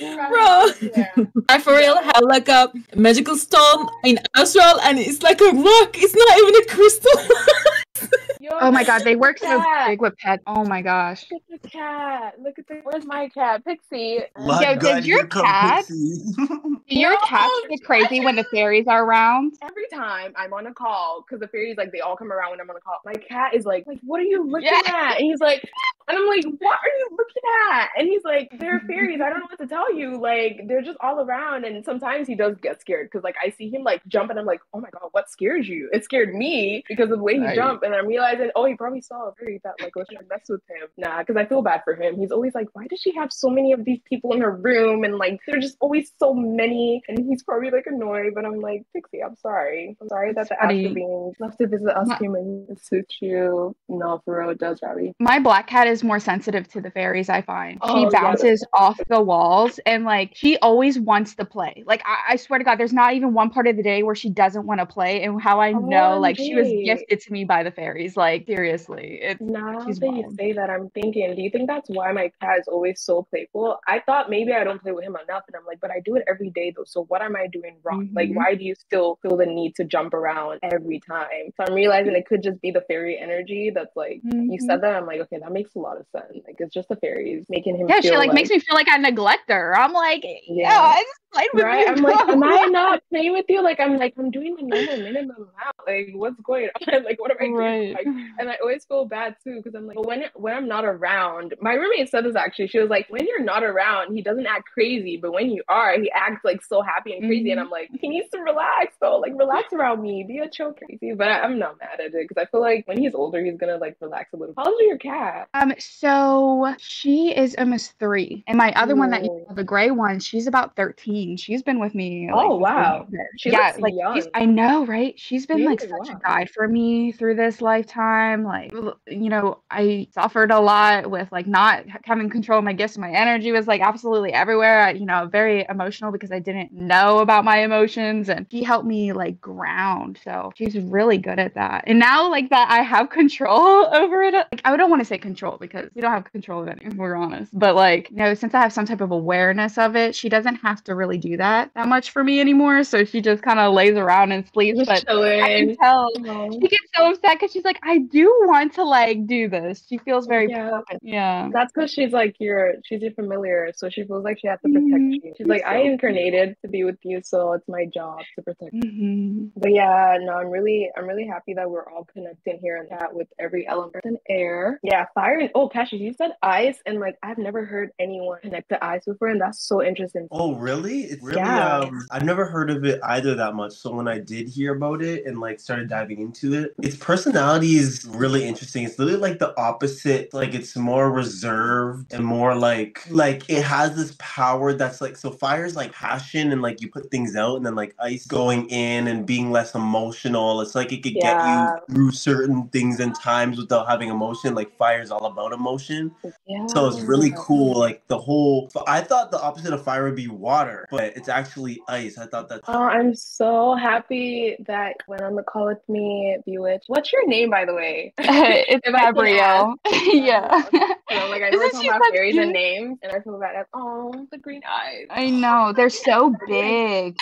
Bro, yeah. I for real have like a magical stone in astral, and it's like a rock. It's not even a crystal. Yo, oh my god, they work so cat. Big with pets. Oh my gosh. Look at the cat. Look at the. Where's my cat, Pixie? My Yo, god, did your cat? Do your no, cats get crazy when the fairies are around? Every time I'm on a call, because the fairies like they all come around when I'm on a call. My cat is like, like, what are you looking yeah. at? And he's like, and I'm like, what are you looking at? And he's like, they're fairies. I don't know what to tell you. Like, they're just all around. And sometimes he does get scared because like I see him like jump, and I'm like, oh my god, what scared you? It scared me because of the way he right. jumped, and I'm realizing. Oh, he probably saw a fairy that like was trying to mess with him. Nah, because I feel bad for him. He's always like, why does she have so many of these people in her room? And like, there's just always so many. And he's probably like annoyed. But I'm like, Pixie, I'm sorry. I'm sorry that the astral beings love to visit us humans. It suits you. No, for real, it does, Robbie. My black cat is more sensitive to the fairies. I find oh, she bounces yeah. off the walls, and like she always wants to play. Like I, I swear to God, there's not even one part of the day where she doesn't want to play. And how I know, oh, like geez. She was gifted to me by the fairies. Like seriously, it's now that wild. You say that, I'm thinking, do you think that's why my cat is always so playful? I thought maybe I don't play with him enough, and I'm like, but I do it every day though, so what am I doing wrong? Mm-hmm. Like, why do you still feel the need to jump around every time? So I'm realizing it could just be the fairy energy that's like, mm-hmm. you said that, I'm like, okay, that makes a lot of sense. Like, it's just the fairies making him yeah, feel she like, like makes me feel like I neglect her. I'm like, yeah, I just played with right? you. I'm like, am I not playing with you? Like, I'm like, I'm doing the normal minimum amount. Like, what's going on? Like, what am I doing? Right. Like, and I always feel bad too, because I'm like, well, when when I'm not around, my roommate said this actually. She was like, when you're not around, he doesn't act crazy, but when you are, he acts like so happy and crazy. Mm-hmm. And I'm like, he needs to relax though. Like, relax around me, be a chill crazy. But I, I'm not mad at it because I feel like when he's older, he's gonna like relax a little. How old is your cat? Um, so she is almost three, and my other Ooh. One that you know, the gray one, she's about thirteen. She's been with me. Like, oh wow, she yeah, looks like young. She's, I know, right? She's been she like such young. A guide for me through this lifetime. Time like you know I suffered a lot with like not having control of my gifts. My energy was like absolutely everywhere. I, you know very emotional because I didn't know about my emotions, and she helped me like ground, so she's really good at that. And now like that I have control over it, like I don't want to say control because we don't have control of it if we're honest, but like you know since I have some type of awareness of it, she doesn't have to really do that that much for me anymore, so she just kind of lays around and sleeps. But chilling. I can tell she gets so upset because she's like, I do want to like do this. She feels very yeah. yeah. That's because she's like your she's your familiar, so she feels like she has to protect mm-hmm. you. She's like, so I incarnated cute. To be with you, so it's my job to protect mm-hmm. you. But yeah, no, I'm really I'm really happy that we're all connecting here and that with every element and air. Yeah, fire and oh Cassius, you said ice and and like I've never heard anyone connect the eyes before, and that's so interesting. Oh, really? It's really, yeah. um, I've never heard of it either that much. So when I did hear about it and like started diving into it, its personality is really interesting. It's literally like the opposite. Like it's more reserved and more like like it has this power that's like, so fire's like passion and like you put things out, and then like ice going in and being less emotional. It's like it could yeah. get you through certain things and times without having emotion. Like fire's all about emotion. Yeah. So it's really cool. Like the whole, I thought the opposite of fire would be water, but it's actually ice. I thought that's. Oh, I'm so happy that you went on the call with me, Bewitch. What's your name, by the way? It's Gabrielle. Yeah. So, like I know it's about fairies and names, and I feel bad at oh the green eyes. I know, they're so big.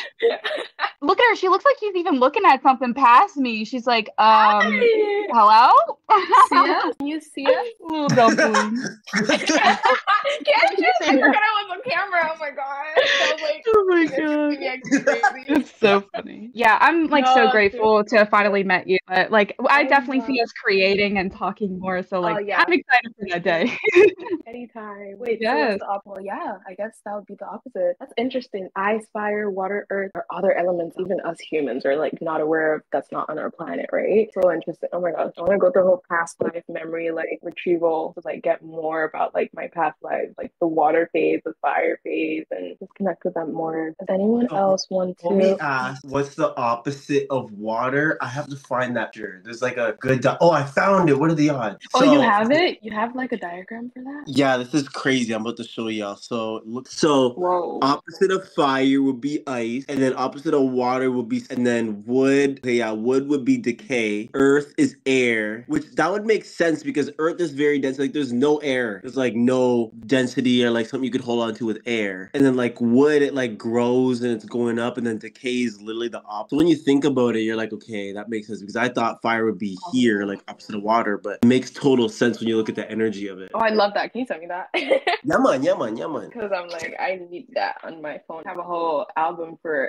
Look at her. She looks like she's even looking at something past me. She's like, um, Hi. Hello. See us? Can you see us? Little girl, please. Can't you? I forgot I was on camera. Oh my god. So, like, oh my god. It's so funny. Yeah, I'm like no, so grateful dude. to finally met you. But like, I oh, definitely no. see us creating and talking more. So like, oh, yeah. I'm excited for that day. Anytime. Wait. Yes. So what's the opposite? Yeah, I guess that would be the opposite. That's interesting. Ice, fire, water, earth, or other elements. Even us humans are like not aware of. That's not on our planet, right? So interesting. Oh my gosh. I want to go through a whole past life memory like retrieval to like get more about like my past life, like the water phase, the fire phase, and just connect with them more. Does anyone oh, else want to? Let me ask. What's the opposite of water? I have to find that. There's like a good. Di- oh, I found it. What are the odds? Oh, so, you have it. You have like a diagram for that. Yeah, this is crazy. I'm about to show y'all. So look. So Whoa. Opposite of fire would be ice, and then opposite of water would be, and then wood. Okay, yeah, wood would be decay. Earth is air, which that would make sense because earth is very dense. Like there's no air. There's like no density or like something you could hold on to with air. And then like wood, it like grows and it's going up, and then decay is literally the opposite. So when you think about it, you're like, okay, that makes sense because I thought fire would be here, like opposite of water, but it makes total sense when you look at the energy of it. Oh, I love that. Can you tell me that? yeah, man, yeah, man, yeah, man. Because I'm like, I need that on my phone. I have a whole album for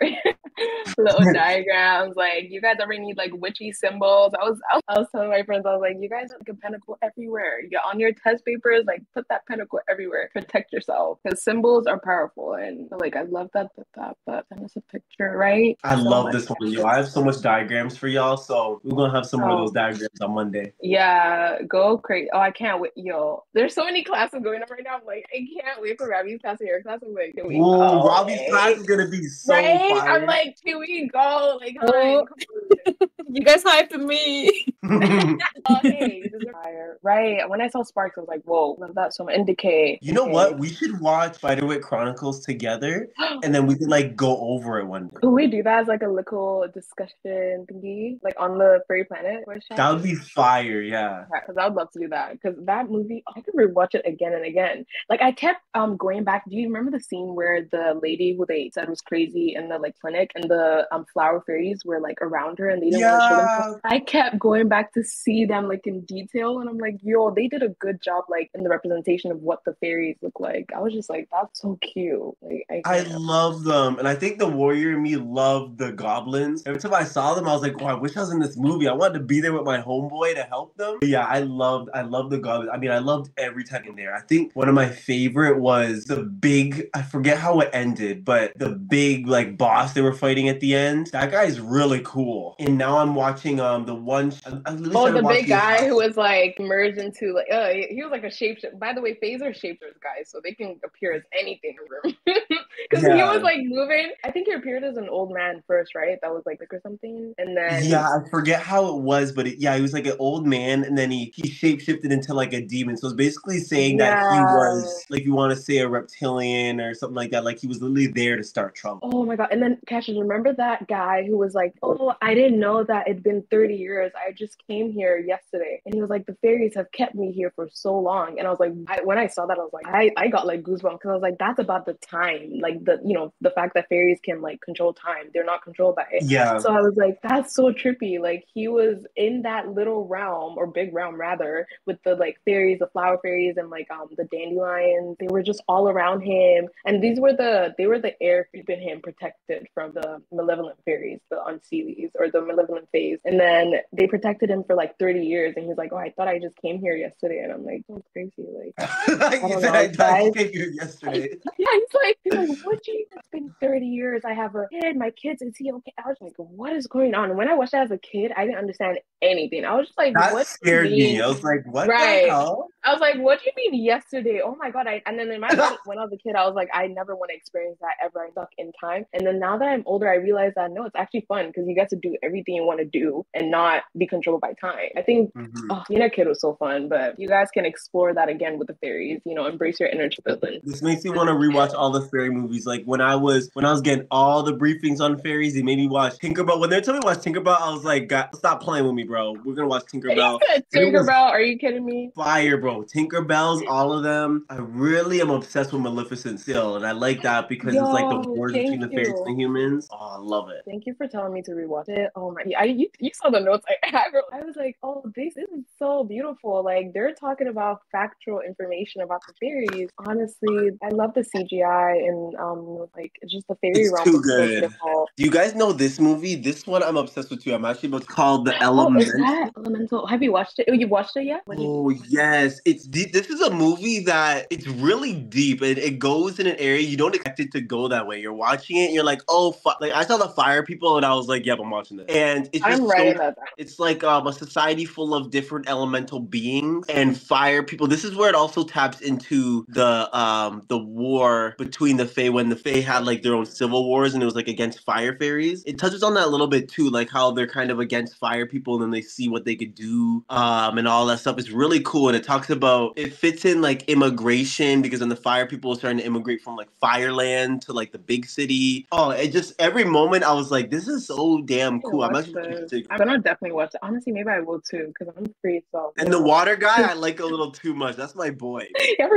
little diagrams. Like, you guys already need like witchy symbols. I was, I was, I was telling my friends, I was like, you guys have like a pentacle everywhere. You get on your test papers, like put that pentacle everywhere. Protect yourself because symbols are powerful. And like, I love that. That, that, that. that was a picture, right? I so love this one. Yo, I have so much diagrams for y'all. So we're gonna have some oh. of those diagrams on Monday. Yeah, go crazy. Oh, I can't wait. Yo, there's so many classes going on right now. I'm like, I can't wait for Robbie's class and your class. I'm like, can we Whoa, go? Robbie's right? class is gonna be so right? fire. I'm like, can we go? Like, oh. like you guys hyped me. okay, this is fire. Right. When I saw Sparks, I was like, whoa, love that so much. And decay. You know okay. what? We should watch Spiderwick Chronicles together, and then we can like go over it one day. Can we do that as like a little discussion thingy, like on the fairy planet? That would be fire, yeah. Because I would love to do that. Because that movie, I could rewatch it again and again. Like I kept um going back. Do you remember the scene where the lady who they said was crazy in the like clinic, and the um flower fairies were like around her and they didn't yeah. want to show them? I kept going back to see them like in detail, and I'm like, yo, they did a good job like in the representation of what the fairies look like. I was just like, that's so cute. Like I, I love them, and I think the warrior in me loved the goblins. Every time I saw them, I was like, oh, I wish I was in this movie. I wanted to be there with my homeboy to help them. But yeah, I loved, I loved the goblins. I mean, I loved every time in there. I think one of my favorite was the big, I forget how it ended, but the big like boss they were fighting at the end. That guy's really cool. And now I'm watching um the one. I, I oh, the big guy who was like merged into like, uh, he was like a shapeshifter. By the way, phasers shapers guys, so they can appear as anything in the room. Because yeah. he was like moving. I think he appeared as an old man first, right? That was like like or something, and then yeah, I forget how it was, but it, yeah, he was like an old man, and then he he shapeshifted into like a demon. So it's basically saying yeah. that he was like, you want to say a reptilian or something like that. Like he was literally there to start trouble. Oh my god! And then Cassius, remember that guy who was like, oh, I didn't know that it'd been thirty years. I just came here yesterday, and he was like, the fairies have kept me here for so long. And I was like, I, when I saw that, I was like, I I got like goosebumps because I was like, that's about the time, like the you know the fact that fairies can like control time. They're not controlled by it. Yeah. So I was like, that's so trippy. Like he was in that little realm, or big realm rather, with the like fairies, the flower fairies, and like um the dandelions. They were just all around him, and these were the they were the air keeping him protected from the malevolent fairies, the unseelies, or the malevolent phase. And then they protected expected him for like thirty years, and he's like, oh, I thought I just came here yesterday. And I'm like, that's crazy. Like, I don't know, I thought you came here yesterday. Yeah, he's like, he's like, what do you, it's been thirty years. I have a kid, my kids, is he okay? I was like, what is going on? And when I watched that as a kid, I didn't understand anything. I was just like, that what scared me. I was like, what right. the hell? I was like, what do you mean yesterday? Oh my God. I, and then in my mind, when I was a kid, I was like, I never want to experience that ever. I'm stuck in time. And then now that I'm older, I realize that no, it's actually fun because you get to do everything you want to do and not be controlled by time. I think mm-hmm. oh, being a kid was so fun, but you guys can explore that again with the fairies, you know, embrace your inner children. This makes me want to rewatch all the fairy movies. Like when I was, when I was getting all the briefings on fairies, they made me watch Tinkerbell. When they told me to watch Tinkerbell, I was like, God, stop playing with me, bro. We're going to watch Tinkerbell. Tinkerbell, are you kidding me? Fire, bro. Tinkerbells, all of them. I really am obsessed with Maleficent still. And I like that because Yo, it's like the wars between the fairies and humans. Oh, I love it. Thank you for telling me to rewatch it. Oh my, I, you, you saw the notes I, I wrote. I was like, oh, this, this is so beautiful. Like they're talking about factual information about the fairies. Honestly, I love the C G I and um, like it's just the fairy it's realm. Too good. So do you guys know this movie? This one I'm obsessed with too. I'm actually about to call the Elemental. Oh, is that Elemental? Have you watched it? Oh, you watched it yet? What oh you- yes, it's deep. This is a movie that it's really deep and it goes in an area you don't expect it to go that way. You're watching it, and you're like, oh, fu-. Like I saw the fire people and I was like, yep, I'm watching this. And it's just I'm right so, about that. It's like um, a society full of different elemental beings and fire people. This is where it also taps into the um the war between the Fae when the Fae had like their own civil wars and it was like against fire fairies. It touches on that a little bit too, like how they're kind of against fire people and then they see what they could do um and all that stuff. It's really cool and it talks about it fits in like immigration because then the fire people are starting to immigrate from like Fireland to like the big city. Oh, it just every moment I was like, this is so damn cool. I'm actually to- I'm gonna definitely watch it. Honestly, maybe I will too because I'm free. So and the water guy, I like a little too much. That's my boy.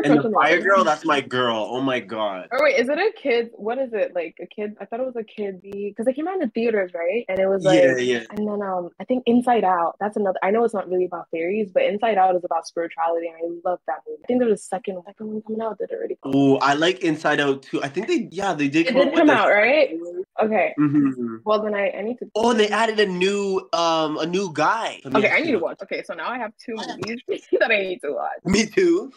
And the fire girl, that's my girl. Oh my God. Oh wait, is it a kid? What is it like? A kid? I thought it was a kid because it came out in the theaters, right? And it was like, yeah, yeah. And then um, I think Inside Out. That's another. I know it's not really about fairies, but Inside Out is about spirituality, and I love that movie. I think there was a second second one coming out that already. Oh, I like Inside Out too. I think they yeah they did. It did come out, right? Okay. Mm-hmm. Well then I, I need to. Oh, they added a new um a new guy. Okay, I need to watch. Okay, so now I have two movies that I need to watch. Me too.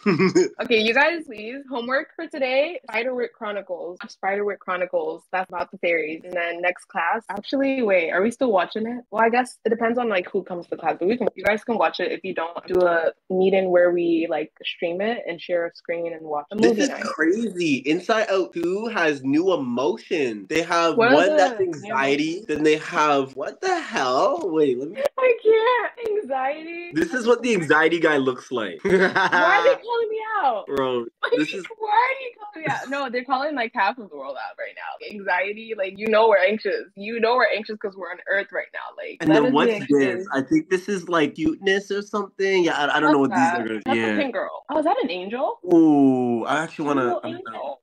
Okay, you guys, please homework for today: Spiderwick Chronicles. Spiderwick Chronicles. That's about the fairies. And then next class. Actually, wait, are we still watching it? Well, I guess it depends on like who comes to class, but we can. You guys can watch it if you don't. Do a meeting where we like stream it and share a screen and watch a movie. This is night. Crazy. Inside Out two has new emotion. They have what one the- that's anxiety. Then they have what the hell? Wait, let me. I can't. Anxiety. This is what the anxiety guy looks like. Why are they calling me out, bro? Like, this is... Why are you calling me out? No, they're calling like half of the world out right now. Anxiety, like you know we're anxious. You know we're anxious because we're on Earth right now. Like. And then what's this? I think this is like cuteness or something. Yeah, I, I don't know what that? These are. Gonna... That's yeah. a pink girl. Oh, is that an angel? Ooh, I actually wanna.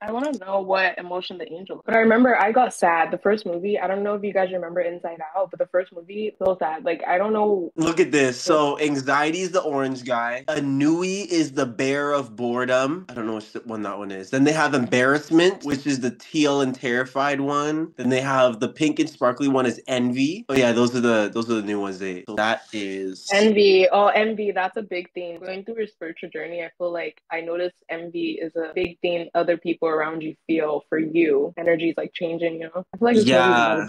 I wanna know what emotion the angel. But I remember I got sad the first movie. I don't know if you guys remember Inside Out, but the first movie so sad. Like I don't know. Look at this. So anxiety is the orange guy. Anui is the bear of boredom. I don't know which one that one is. Then they have embarrassment, which is the teal and terrified one. Then they have the pink and sparkly one is envy. Oh yeah, those are the those are the new ones. They so that is envy. Oh, envy. That's a big thing. Going through your spiritual journey, I feel like I noticed envy is a big thing. Other people around you feel for you. Energy is like changing. You know. I feel like it's yeah.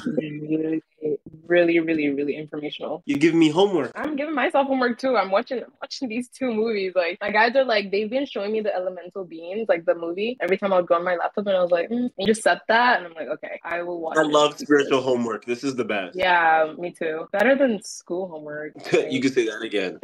Really, really, really, really informational. You give me homework. I'm giving myself homework too. I'm watching I'm watching these two movies. Like my guys are like, they've been showing me the elemental beings, like the movie. Every time I would go on my laptop and I was like, mm, you just set that, and I'm like, okay, I will watch. I it. love spiritual homework. This is the best. Yeah, me too. Better than school homework. Like. You could say that again.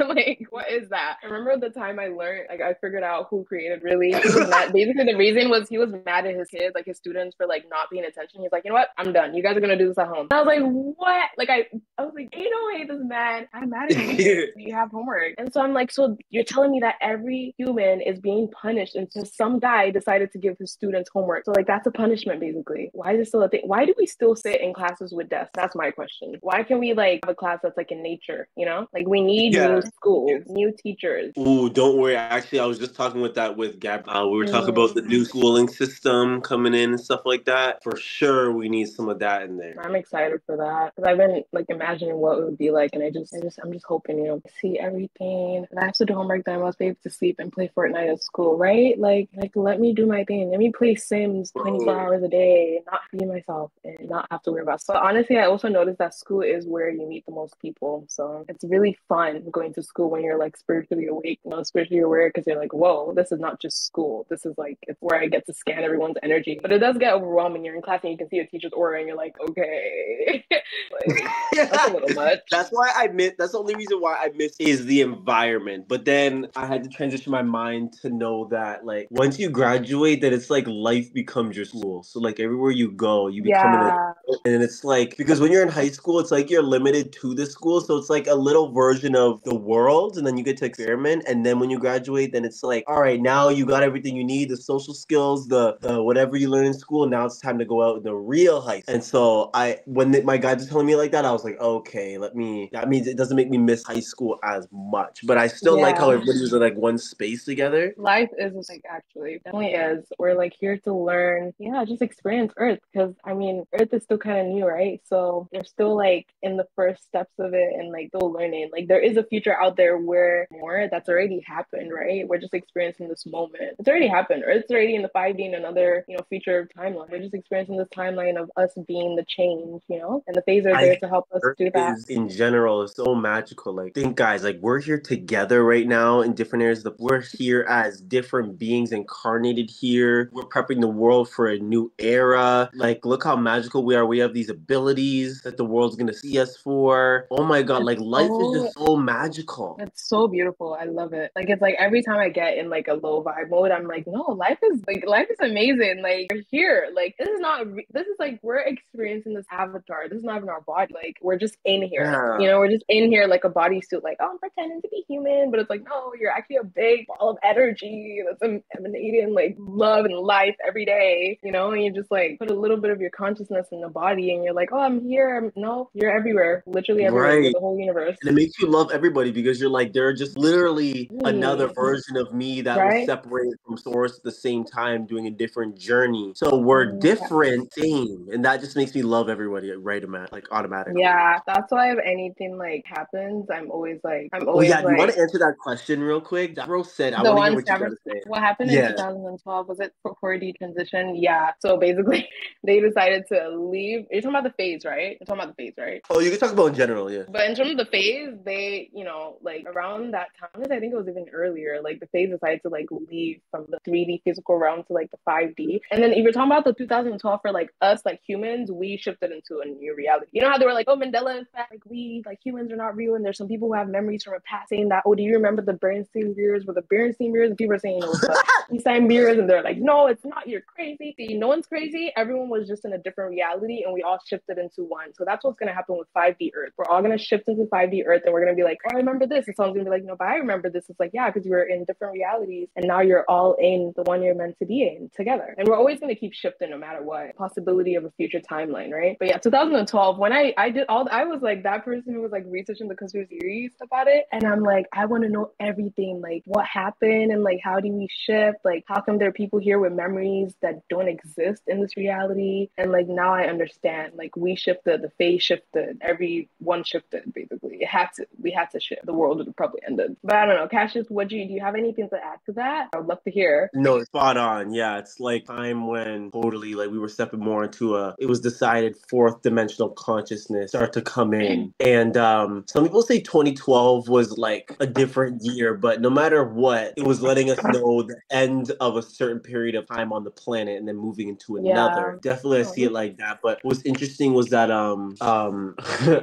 Like, what is that? I remember the time I learned, like, I figured out who created really. Basically, the reason was he was mad at his kids, like his students, for like not being attention. He's like, you know what? I'm done. You guys are gonna do this at home. And I was like, what? Like I, I was like, ain't no way this man. I'm mad at you. You have homework. And so I'm like, so you're telling me that every human is being punished, and so some guy decided to give his students homework. So like, that's a punishment basically. Why is it still a thing? Why do we still sit in classes with desks? That's my question. Why can we like have a class that's like in nature, you know? Like we need yeah. new schools, yes. new teachers. Ooh, don't worry. Actually, I was just talking with that with Gab. Uh, we were talking mm. about the new schooling system coming in and stuff like that. For sure, we need some of that in there. I'm excited for that because I've been like imagining what it would be like, and I just, I just, I'm just hoping, you know, see everything. And I have to do homework, then I must be able to sleep and play Fortnite at school, right? Like, like let me do my thing. Let me play Sims twenty-four oh. hours a day, and not be myself, and not have to worry about. So honestly, I also noticed that school is where you meet the most people. So it's really fun going to school when you're like spiritually awake, you know, spiritually aware, because you're like, whoa, this is not just school. This is like, it's where I get to scan everyone's energy. But it does get overwhelming. You're in class and you can see a teacher's aura, and you're like, okay, like, that's a little much. That's why I miss. That's the only reason why I miss is the environment. But then I had to transition my mind to know that like once you graduate, that it's like life becomes your school. So like everywhere you go, you become yeah. an adult. And it's like, because when you're in high school, it's like you're limited to the school. So it's like a little version of the world, and then you get to experiment. And then when you graduate, then it's like, all right, now you got everything you need, the social skills, the, the whatever you learn in school. Now it's time to go out in the real high school. And so I, when the, my guide was telling me like that, I was like, okay, let me, that means it doesn't make me miss high school as much. But I still yeah. like how everybody's in like one space together. Life is like, actually, definitely is. We're like here to learn. Yeah, just experience Earth, because I mean, Earth is still kind of new, right? So they're still like in the first steps of it, and like still learning. Like there is a future out there where more that's already happened, right? We're just experiencing this moment. It's already happened. Earth's already in the five D and another, you know, future timeline. We're just experiencing this timeline of us being the change, you know? And the phase are there I, to help us Earth do that. Is, in general, is so magical. Like, think guys, like we're here together right now in different areas. The, we're here as different beings incarnated here. We're prepping the world for a new era. Like, look how magical we are. We have these abilities that the world's gonna see us for. Oh my God, it's like life so, is just so magical. It's so beautiful. I love it. Like, it's like every time I get in like a low vibe mode, I'm like, no, life is like, life is amazing. Like, we're here. Like, this is not, this is like, we're experiencing this avatar. This is not even our body. Like, we're just in here. Yeah. You know, we're just in here like a bodysuit. Like, oh, I'm pretending to be human. But it's like, no, you're actually a big ball of energy that's emanating like love and life every day, you know? And you just like put a little bit of your consciousness in the body, and you're like, oh, I'm here. I'm, no, you're everywhere. Literally everywhere right. in the whole universe. And it makes you love everybody, because you're like, they're just literally mm. another version of me that right? was separated from source at the same time, doing a different journey. So we're mm, different, yeah. same. And that just makes me love everybody right like automatically. Yeah, that's why if anything like happens, I'm always like, I'm always oh, yeah, like. You want to answer that question real quick? Stavros said, I want to hear what Stavros, you got to say. What happened yeah. in two thousand twelve, was it for four D transition? Yeah. So basically, they decided to leave. You're talking about the phase, right? You're talking about the phase, right? Oh, you can talk about in general, yeah. But in terms of the phase, they, you know, like around that time, I think it was even earlier, like the phase decided to like leave from the three D physical realm to like the five D. And then if you're talking about the two thousand twelve for like us, like humans, we shifted into a new reality. You know how they were like, oh, Mandela effect, like we, like humans are not real, and there's some people who have memories from a past saying that, oh, do you remember the Bernstein mirrors? Were the Bernstein mirrors? And people are saying, no, it's like Bernstein mirrors, and they're like, no, it's not, you're crazy. See, no one's crazy. Everyone was just in a different reality, and we all shifted into one. So that's what's going to happen with five D Earth. We're all going to shift into five D Earth, and we're going to be like, oh, I remember this. And someone's going to be like, no, but I remember this. It's like, yeah, because you were in different realities, and now you're all in the one you're meant to be in together. And we're always going to keep shifting no matter what. Possibility of a future timeline, right? But yeah, two thousand twelve, when I, I did all, I was like that person who was like researching the conspiracy theories about it. And I'm like, I want to know everything, like what happened, and like, how do we shift? Like, how come there are people here with memories that don't exist in this reality? And like, now I understand, like we shifted, the phase shifted, everyone shifted basically. It had to, we had to shift. The world would have probably ended. But I don't know, Cassius, what do you, do you have anything to add to that? I would love to hear. No, spot on. Yeah, it's like time when totally like we were stepping more into a, it was decided fourth dimensional consciousness start to come in. And um, some people say twenty twelve was like a different year, but no matter what, it was letting us know the end of a certain period of time on the planet and then moving into another. Yeah. Definitely I see it like that. But what's interesting was that um um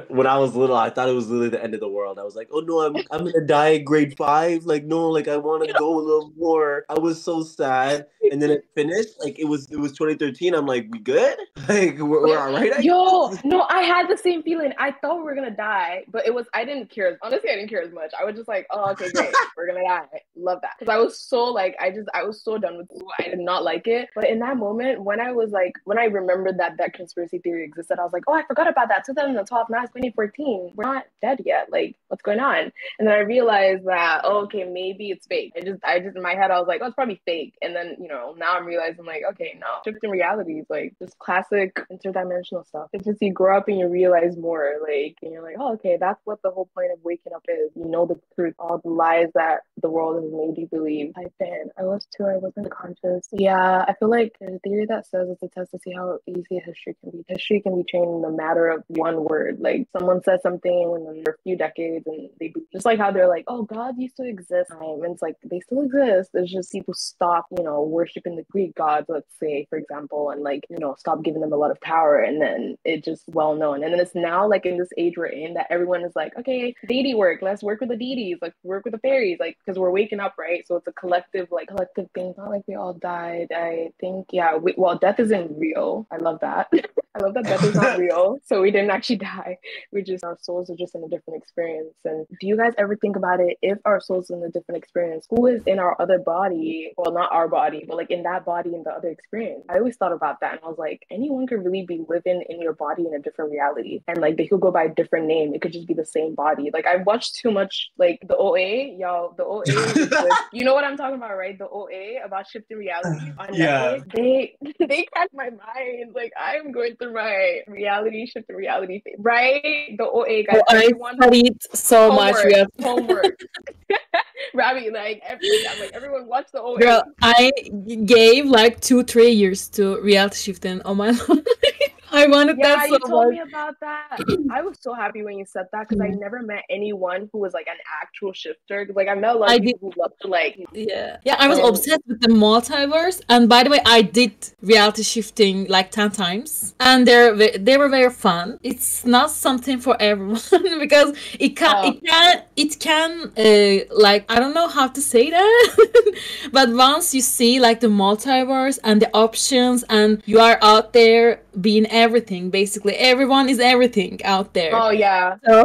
when I was little, I thought it was literally the end of the world. I was like, oh no, I'm I'm gonna die at grade five. Like no, like I wanna go a little more. I was so sad. and then it finished. Like it was, it was twenty thirteen. I'm like, we good? Like we're, we're all right. I Yo, guess. No, I had the same feeling. I thought we were gonna die, but it was. I didn't care. Honestly, I didn't care as much. I was just like, oh, okay, great, we're gonna die. Love that, because I was so like, I just, I was so done with it. I did not like it. But in that moment, when I was like, when I remembered that that conspiracy theory existed, I was like, oh, I forgot about that. twenty twelve, now it's twenty fourteen. We're not dead yet. Like, what's going on? And then I realized that, oh, okay, maybe it's fake. I just, I just in my head, I was like, oh, it's probably fake. And then, you know, now I'm realizing, like, okay, no, shift in realities, like just classic interdimensional stuff. It's just you grow up and you realize more, like, and you're like, oh, okay, that's what the whole point of waking up is. You know the truth, all the lies that the world has made you believe. I've been, I was too, I wasn't conscious. Yeah, I feel like there's a theory that says it's a test to see how easy history can be. History can be changed in a matter of one word. Like someone says something, and then for a few decades, and they be, just like how they're like, oh, God used to exist, and it's like they still exist. It's just people stop, you know, worshiping the Greek gods, let's say, for example, and like, you know, stop giving them a lot of power, and then it just well known. And then it's now like in this age we're in that everyone is like, okay, deity work, let's work with the deities, like work with the fairies, like because we're waking up, right? So it's a collective, like collective thing. It's not like we all died. I think, yeah, we, well, death isn't real. I love that. I love that death is not real. So we didn't actually die. We just, our souls are just in a different experience. And do you guys ever think about it? If our souls are in a different experience, who is in our other body? Well, not our body, but like in that body in the other experience. I always thought about that. And I was like, anyone could really be living in your body in a different reality. And like, they could go by a different name. It could just be the same body. Like I've watched too much, like the O A, y'all, the O A. With, you know what I'm talking about, right? The O A about shifting reality on Netflix. Yeah. They, they cracked my mind. Like I'm going through my reality shift to reality thing, right? The O A guys. Oh, I studied so homework, much. Yeah. Homework. Robbie, like, every, I'm like, everyone watch the O A. Girl, I gave like two, three years to reality shifting on my life. I wanted yeah, that so much. Yeah, you told me about that. I was so happy when you said that because mm-hmm. I never met anyone who was like an actual shifter. Like I met a lot of people who love to like. Yeah, yeah. I was and... obsessed with the multiverse. And by the way, I did reality shifting like ten times, and they they were very fun. It's not something for everyone because it can oh. it can it can uh, like I don't know how to say that, but once you see like the multiverse and the options, and you are out there being everything, basically everyone is everything out there. Oh yeah. So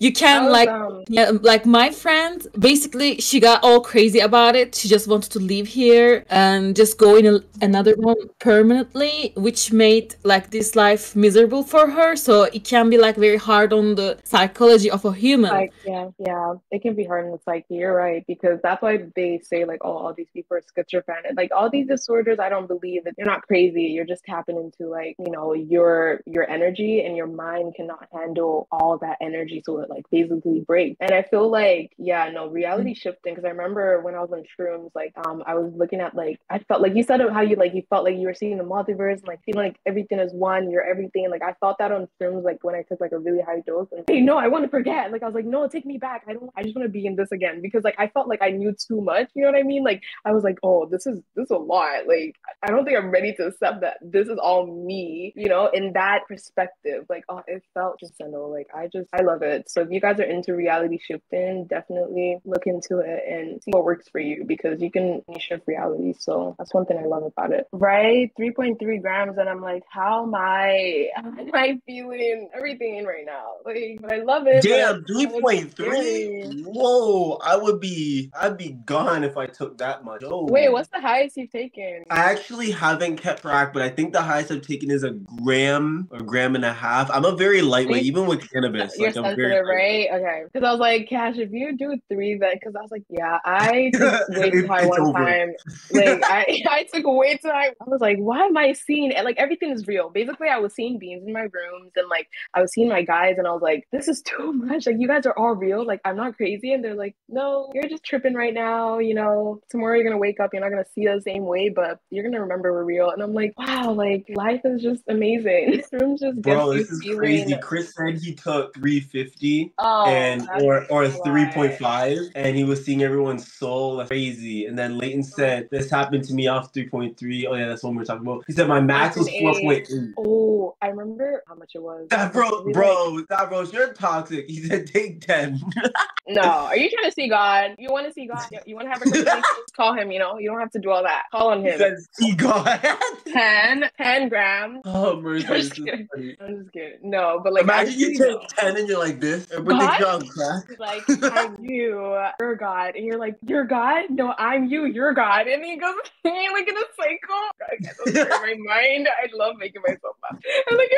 you can like dumb. yeah, like my friend, basically she got all crazy about it. She just wanted to live here and just go in a, another one permanently, which made like this life miserable for her. So it can be like very hard on the psychology of a human. Like, yeah, yeah, it can be hard on the psyche. You're right, because that's why they say like, oh, all these people are schizophrenic. Like all these disorders, I don't believe that. You're not crazy. You're just tapping into like, you know, your your energy, and your mind cannot handle all that energy, so it like basically breaks. And I feel like, yeah, no, reality shifting, because I remember when I was on shrooms, like um I was looking at like, I felt like you said how you like you felt like you were seeing the multiverse and like feeling like everything is one, you're everything. Like I felt that on shrooms, like when I took like a really high dose, and hey, no, I want to forget. Like I was like, no, take me back. I don't I just want to be in this again, because like I felt like I knew too much, you know what I mean? Like I was like, oh, this is this is a lot. Like I don't think I'm ready to accept that this is all me, you know, in that perspective. Like, oh, it felt just, I know, like I just, I love it. So if you guys are into reality shifting, definitely look into it and see what works for you, because you can shift reality. So that's one thing I love about it, right? three point three grams, and I'm like, how am I, how am I feeling everything right now? Like, I love it. Damn, three point three? Whoa, I would be, I'd be gone if I took that much. Oh. Wait, what's the highest you've taken? I actually haven't kept track, but I think the highest I've taken is a gram or gram and a half. I'm a very lightweight, even with cannabis. You're like, sensitive, I'm very right? Okay. Because I was like, Cash, if you do three, then, because I was like, yeah, I took way too high one over. time. Like, I, I took way too high. I was like, why am I seeing it? Like, everything is real. Basically, I was seeing beans in my rooms, and like, I was seeing my guys, and I was like, this is too much. Like, you guys are all real. Like, I'm not crazy. And they're like, no, you're just tripping right now. You know, tomorrow you're going to wake up. You're not going to see us the same way, but you're going to remember we're real. And I'm like, wow, like, life is just amazing. This room just bro, this is crazy. Chris said he took three fifty oh, and or or three point five, and he was seeing everyone's soul. That's crazy. And then Layton said this happened to me off three point three. Oh yeah, that's what we're talking about. He said my max was four point eight. Oh, I remember how much it was. That bro, bro, that bro, you're toxic. He said take ten. No, are you trying to see God? You want to see God? You want to have a conversation? Call him. You know, you don't have to do all that. Call on him. He said see God. ten, ten grams. Oh, mercy. I'm just kidding. I'm just kidding. No, but like, imagine you take know. ten and you're like this. God? You're on crack. Like, I'm you, you're God, and you're like, you're God. No, I'm you, you're God, and he goes like in a cycle. God, I my mind. I love making myself laugh. I'm like,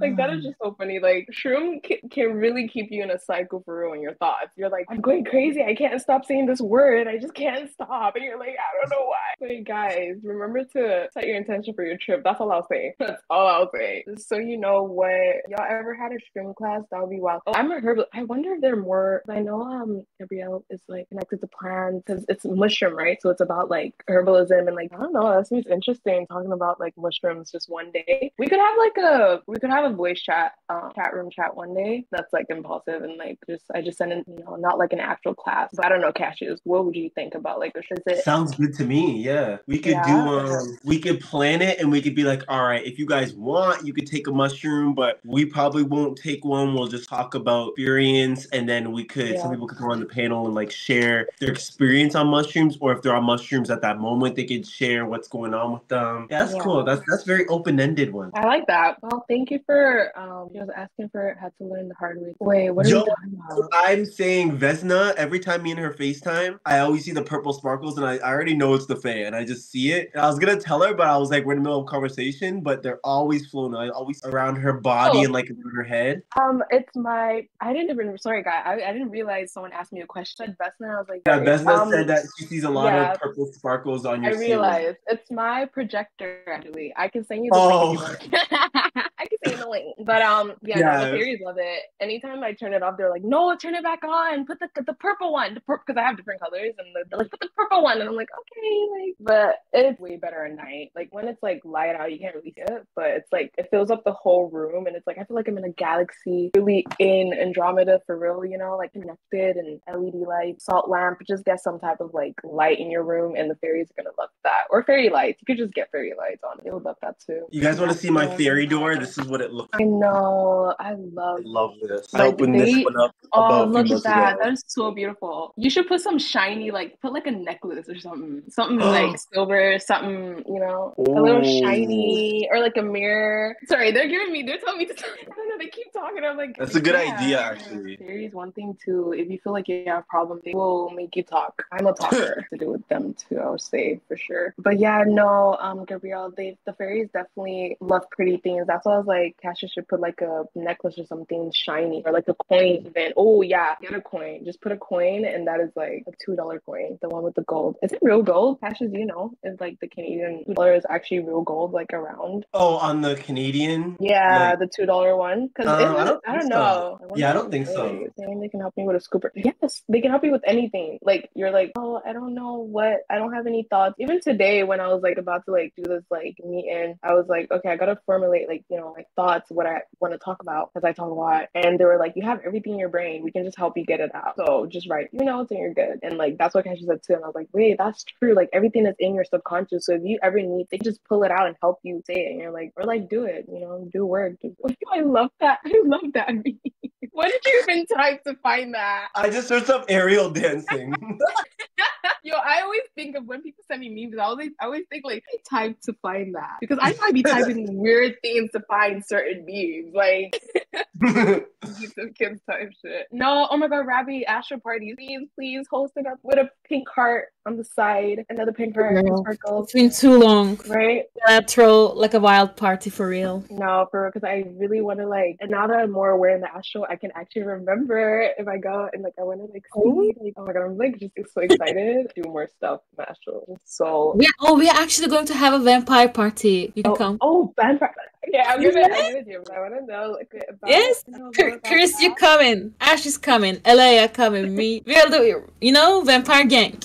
like that is just so funny. Like, shroom can really keep you in a cycle for ruining your thoughts. You're like, I'm going crazy. I can't stop saying this word. I just can't stop. And you're like, I don't know why. Like, guys, remember to set your intention for your trip. That's all I'll say. That's all I'll say. Just so you know what y'all ever had a shroom class, that would be wild. Oh, I'm a herbalist. I wonder if there are more. I know um Gabrielle is like connected to plants because it's mushroom, right? So it's about like herbalism and like I don't know. That seems interesting. Talking about like mushrooms just one day. We could have like a we could have a voice chat um, chat room chat one day. That's like impulsive and like just I just send in you know not like an actual class. But I don't know, Cassius. What would you think about like is it? Sounds good to me. Yeah, we could yeah. do um we could plan it and we could be like, all right, if you guys want, you could take a mushroom, but we probably won't take one. We'll just talk about experience, and then we could yeah. some people could go on the panel and like share their experience on mushrooms, or if there are mushrooms at that moment, they could share what's going on with them. Yeah, that's yeah. cool. That's that's very open-ended one. I like that. Well, thank you for um you was asking for how to learn the hard way. Wait, what are Yo, you talking about? I'm saying Vesna, every time me and her FaceTime, I always see the purple sparkles and I, I already know it's the Fae and I just see it. And I was gonna tell her, but I was like, we're in the middle of conversation, but they're always flown out, always around her body oh. and like around her head. Um it's my I didn't even sorry guy I, I didn't realize someone asked me a question. Vesna, I was like, yeah, Vesna um, said that she sees a lot yeah, of purple sparkles on your I realized ceiling. It's my projector actually. I can send you the oh. link. I can send you the link. But um yeah, yeah. No, the fairies love it. Anytime I turn it off, they're like, no, turn it back on. Put the the purple one. The purple because I have different colors and they're like, put the purple one. And I'm like, okay, like but it's way better at night. Like when it's like light out, you can't really see it. But it's like it fills up the whole room and it's like I feel like I'm in a galaxy really in Andromeda for real, you know, like connected and L E D light, salt lamp, just get some type of like light in your room and the fairies are gonna love that. Or fairy lights. You could just get fairy lights on. They would love that too. You guys wanna see my fairy door? This is what it looks like. I know. I love I love this. Like, I opened they, this one up. Oh look at that. Ago. That's so beautiful. You should put some shiny, like put like a necklace or something. Something like silver, something, you know, oh. a little shiny or like a mirror. Sorry, they're giving me they're telling me to tell I don't know, they keep talking. I'm like that's a good yeah. idea actually. Fairies, one thing too, if you feel like you have problems, they will make you talk. I'm a talker to do with them too, I would say for sure. But yeah, no, um, Gabrielle, they the fairies definitely love pretty things. That's why I was like, Cassius should put like a necklace or something shiny or like a coin even. Oh yeah, get a coin. Just put a coin and that is like a two dollar coin, the one with the gold. Is it real gold? Cassius, do you know if like the Canadian dollar is actually real gold like around? Oh, on the Canadian? Yeah, like, the two dollar one. Cause uh, I don't, I don't so. know. I yeah, I don't think so. Saying they can help me with a scooper. Yes, they can help you with anything. Like you're like, oh, I don't know what. I don't have any thoughts. Even today, when I was like about to like do this like meet in, I was like, okay, I gotta formulate like you know my thoughts, what I want to talk about, because I talk a lot. And they were like, you have everything in your brain. We can just help you get it out. So just write your notes and you're good. And like that's what Cassius said too. And I was like, wait, that's true. Like everything is in your subconscious. So if you ever need, they just pull it out and help you say it. And you're like, or like do it. You know, do work. Do work. I love that. I love that. What did you even type to find that? I just heard some Ariel dancing. Yo, I always think of when people send me memes, I always, I always think like, I type to find that. Because I might be typing weird things to find certain memes. Like, some kids type shit. No, oh my god, Rabbi, Astro Party, please, please host it up with a pink heart on the side. Another pink heart. No. It's been too long. Right? Yeah, throw like a wild party for real. No, for real, because I really want to like, and now that I'm more aware in the Astro, I can actually remember if I go and like, I want to like, see, like, oh my god, I'm like just so excited. Do more stuff, Astro. So yeah. Oh, we're actually going to have a vampire party. You can oh, come. Oh, vampire. Yeah, I'm gonna end with you, but I wanna know like, about yes, you know, about Chris, you coming? Ash is coming. Elia coming. Me, we'll do. You know, vampire gang.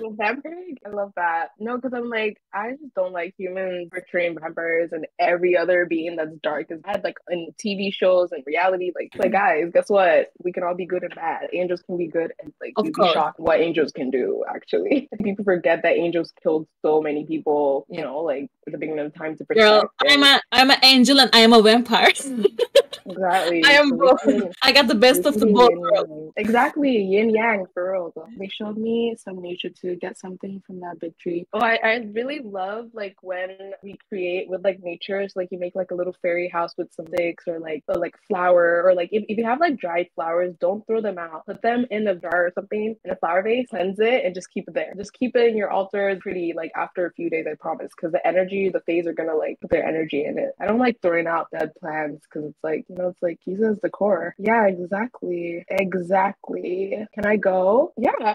With vampires? I love that. No, because I'm like, I just don't like humans portraying vampires and every other being that's dark is bad, like in T V shows and reality. Like, like guys, guess what? We can all be good and bad. Angels can be good, and like you'd be shocked what angels can do, actually. People forget that angels killed so many people, you know, like at the beginning of time to protect. Girl, I'm a I'm an angel and I am a vampire. Exactly. I am both. I got the best of the both worlds. Exactly. Yin yang for real. They showed me some nature to get something from that big tree. Oh, I, I really love like when we create with like nature. So like you make like a little fairy house with some sticks or like or, like flower or like if, if you have like dried flowers, don't throw them out. Put them in a jar or something in a flower vase, cleanse it, and just keep it there. Just keep it in your altar pretty like after a few days, I promise. Because the energy, the fays are gonna like put their energy in it. I don't like throwing out dead plants because it's like, you know, it's like he says the core. Yeah, exactly. Exactly. Can I go? Yeah.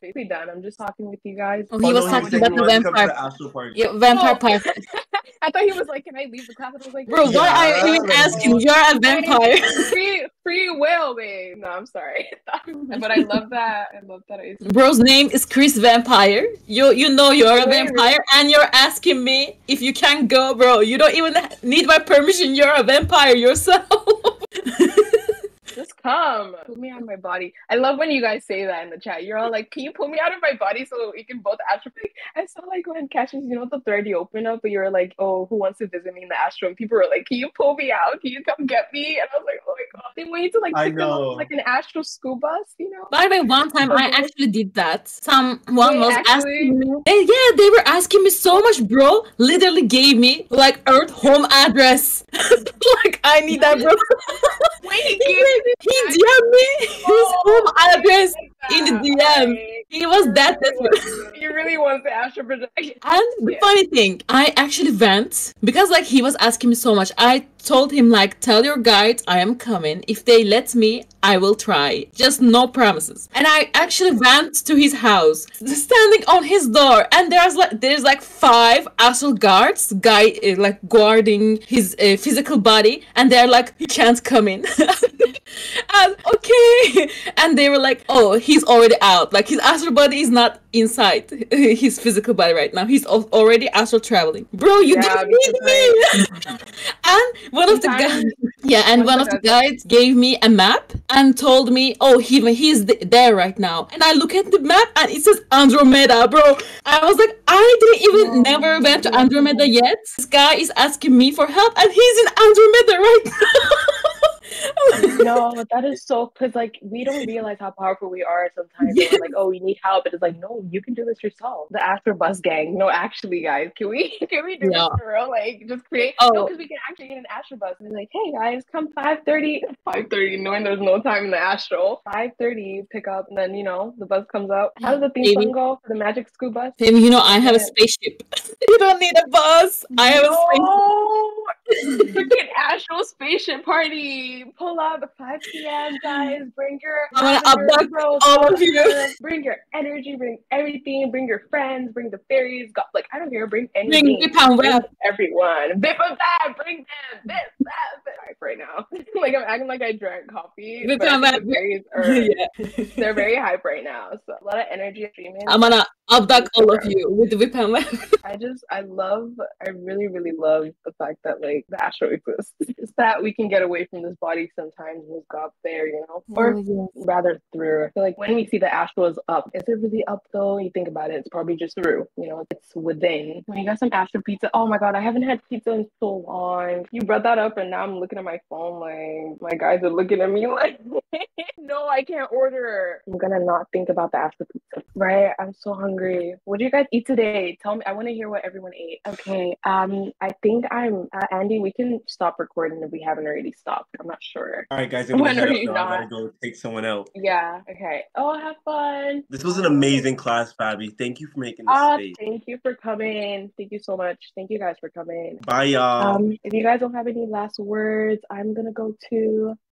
Basically done. I'm just talking with you guys. Oh, he oh, was no, talking about the vampire part. Yeah, vampire part. I thought he was like, can I leave the class? And I was like, bro, yeah, why are you even asking? You're a vampire. Free, free will, babe. No, I'm sorry. But I love that. I love that. It's... Bro's name is Chris Vampire. You you know you're a vampire and you're asking me if you can go, bro. You don't even need my permission. You're a vampire yourself. Just come. Pull me out of my body. I love when you guys say that in the chat. You're all like, can you pull me out of my body so we can both atrophy? I saw like when Cassius, you know, the third you open up, but you were like, oh, who wants to visit me in the ashram? People were like, can you pull me out? Can you come get me? And I was like, oh my god. They want you to like pick them up like an astral school bus, you know? By the way, one time I actually did that. Someone they was actually... asking me. They, yeah, they were asking me so much, bro. Literally gave me like Earth home address. Like, I need that, bro. Wait, give he D M'd me his home address in the D M. He was that desperate. He really wants the astral projection. And the funny thing, I actually went because like he was asking me so much. I told him like, tell your guide I am coming. If they let me, I will try. Just no promises. And I actually went to his house, standing on his door, and there's like there's like five astral guards, guy uh, like guarding his uh, physical body, and they're like, you can't come in. And okay, and they were like, oh, he's already out, like his astral body is not inside his physical body right now, he's already astral traveling, bro. You yeah, didn't need me. And one of the guys yeah and one of the guys gave me a map and told me, oh, he he's there right now. And I look at the map and it says Andromeda, bro. I was like, I didn't even oh, never went to Andromeda yet. This guy is asking me for help and he's in Andromeda right now. No, that is so, because like we don't realize how powerful we are sometimes. Yeah. We're like, oh, we need help, but it's like, no, you can do this yourself. The after bus gang. No, actually, guys, can we can we do yeah. this for real? Like, just create. Oh, because no, we can actually get an astral bus and be like, hey guys, come five thirty, knowing there's no time in the astral. five thirty, pick up, and then you know the bus comes out. How does the theme song go for the magic school bus? Baby, you know I have a spaceship. You don't need a bus. I have no. a spaceship. Freaking astral spaceship party. Pull up at five p m guys. Bring your I want to all of you. Bring your energy. Bring everything. Bring your friends. Bring the fairies. God, like I don't care. Bring anything. Bring, bring, bring everyone. Bip of that. Bring them. This that. Bip. Right, right now, like I'm acting like I drank coffee. But the fairies are, yeah. They're very hype right now. So a lot of energy streaming. I'm gonna abduct all of you with the whip and left. I just, I love, I really, really love the fact that like the astral exists. It's that we can get away from this body sometimes and go up there, you know, or oh, yes. rather through. I feel like when we see the astral is up, is it really up though? You think about it, it's probably just through, you know, it's within. When you got some astral pizza, oh my god, I haven't had pizza in so long. You brought that up and now I'm looking at my phone like, my guys are looking at me like, no, I can't order. I'm gonna not think about the astral pizza, right? I'm so hungry. What do you guys eat today? Tell me. I want to hear what everyone ate. Okay. Um, I think I'm uh, Andy. We can stop recording if we haven't already stopped. I'm not sure. All right, guys. When are you not? I gotta go take someone out. Yeah. Okay. Oh, have fun. This was an amazing class, Fabi. Thank you for making this uh, space. Thank you for coming. Thank you so much. Thank you guys for coming. Bye, y'all. Um, if you guys don't have any last words, I'm gonna go to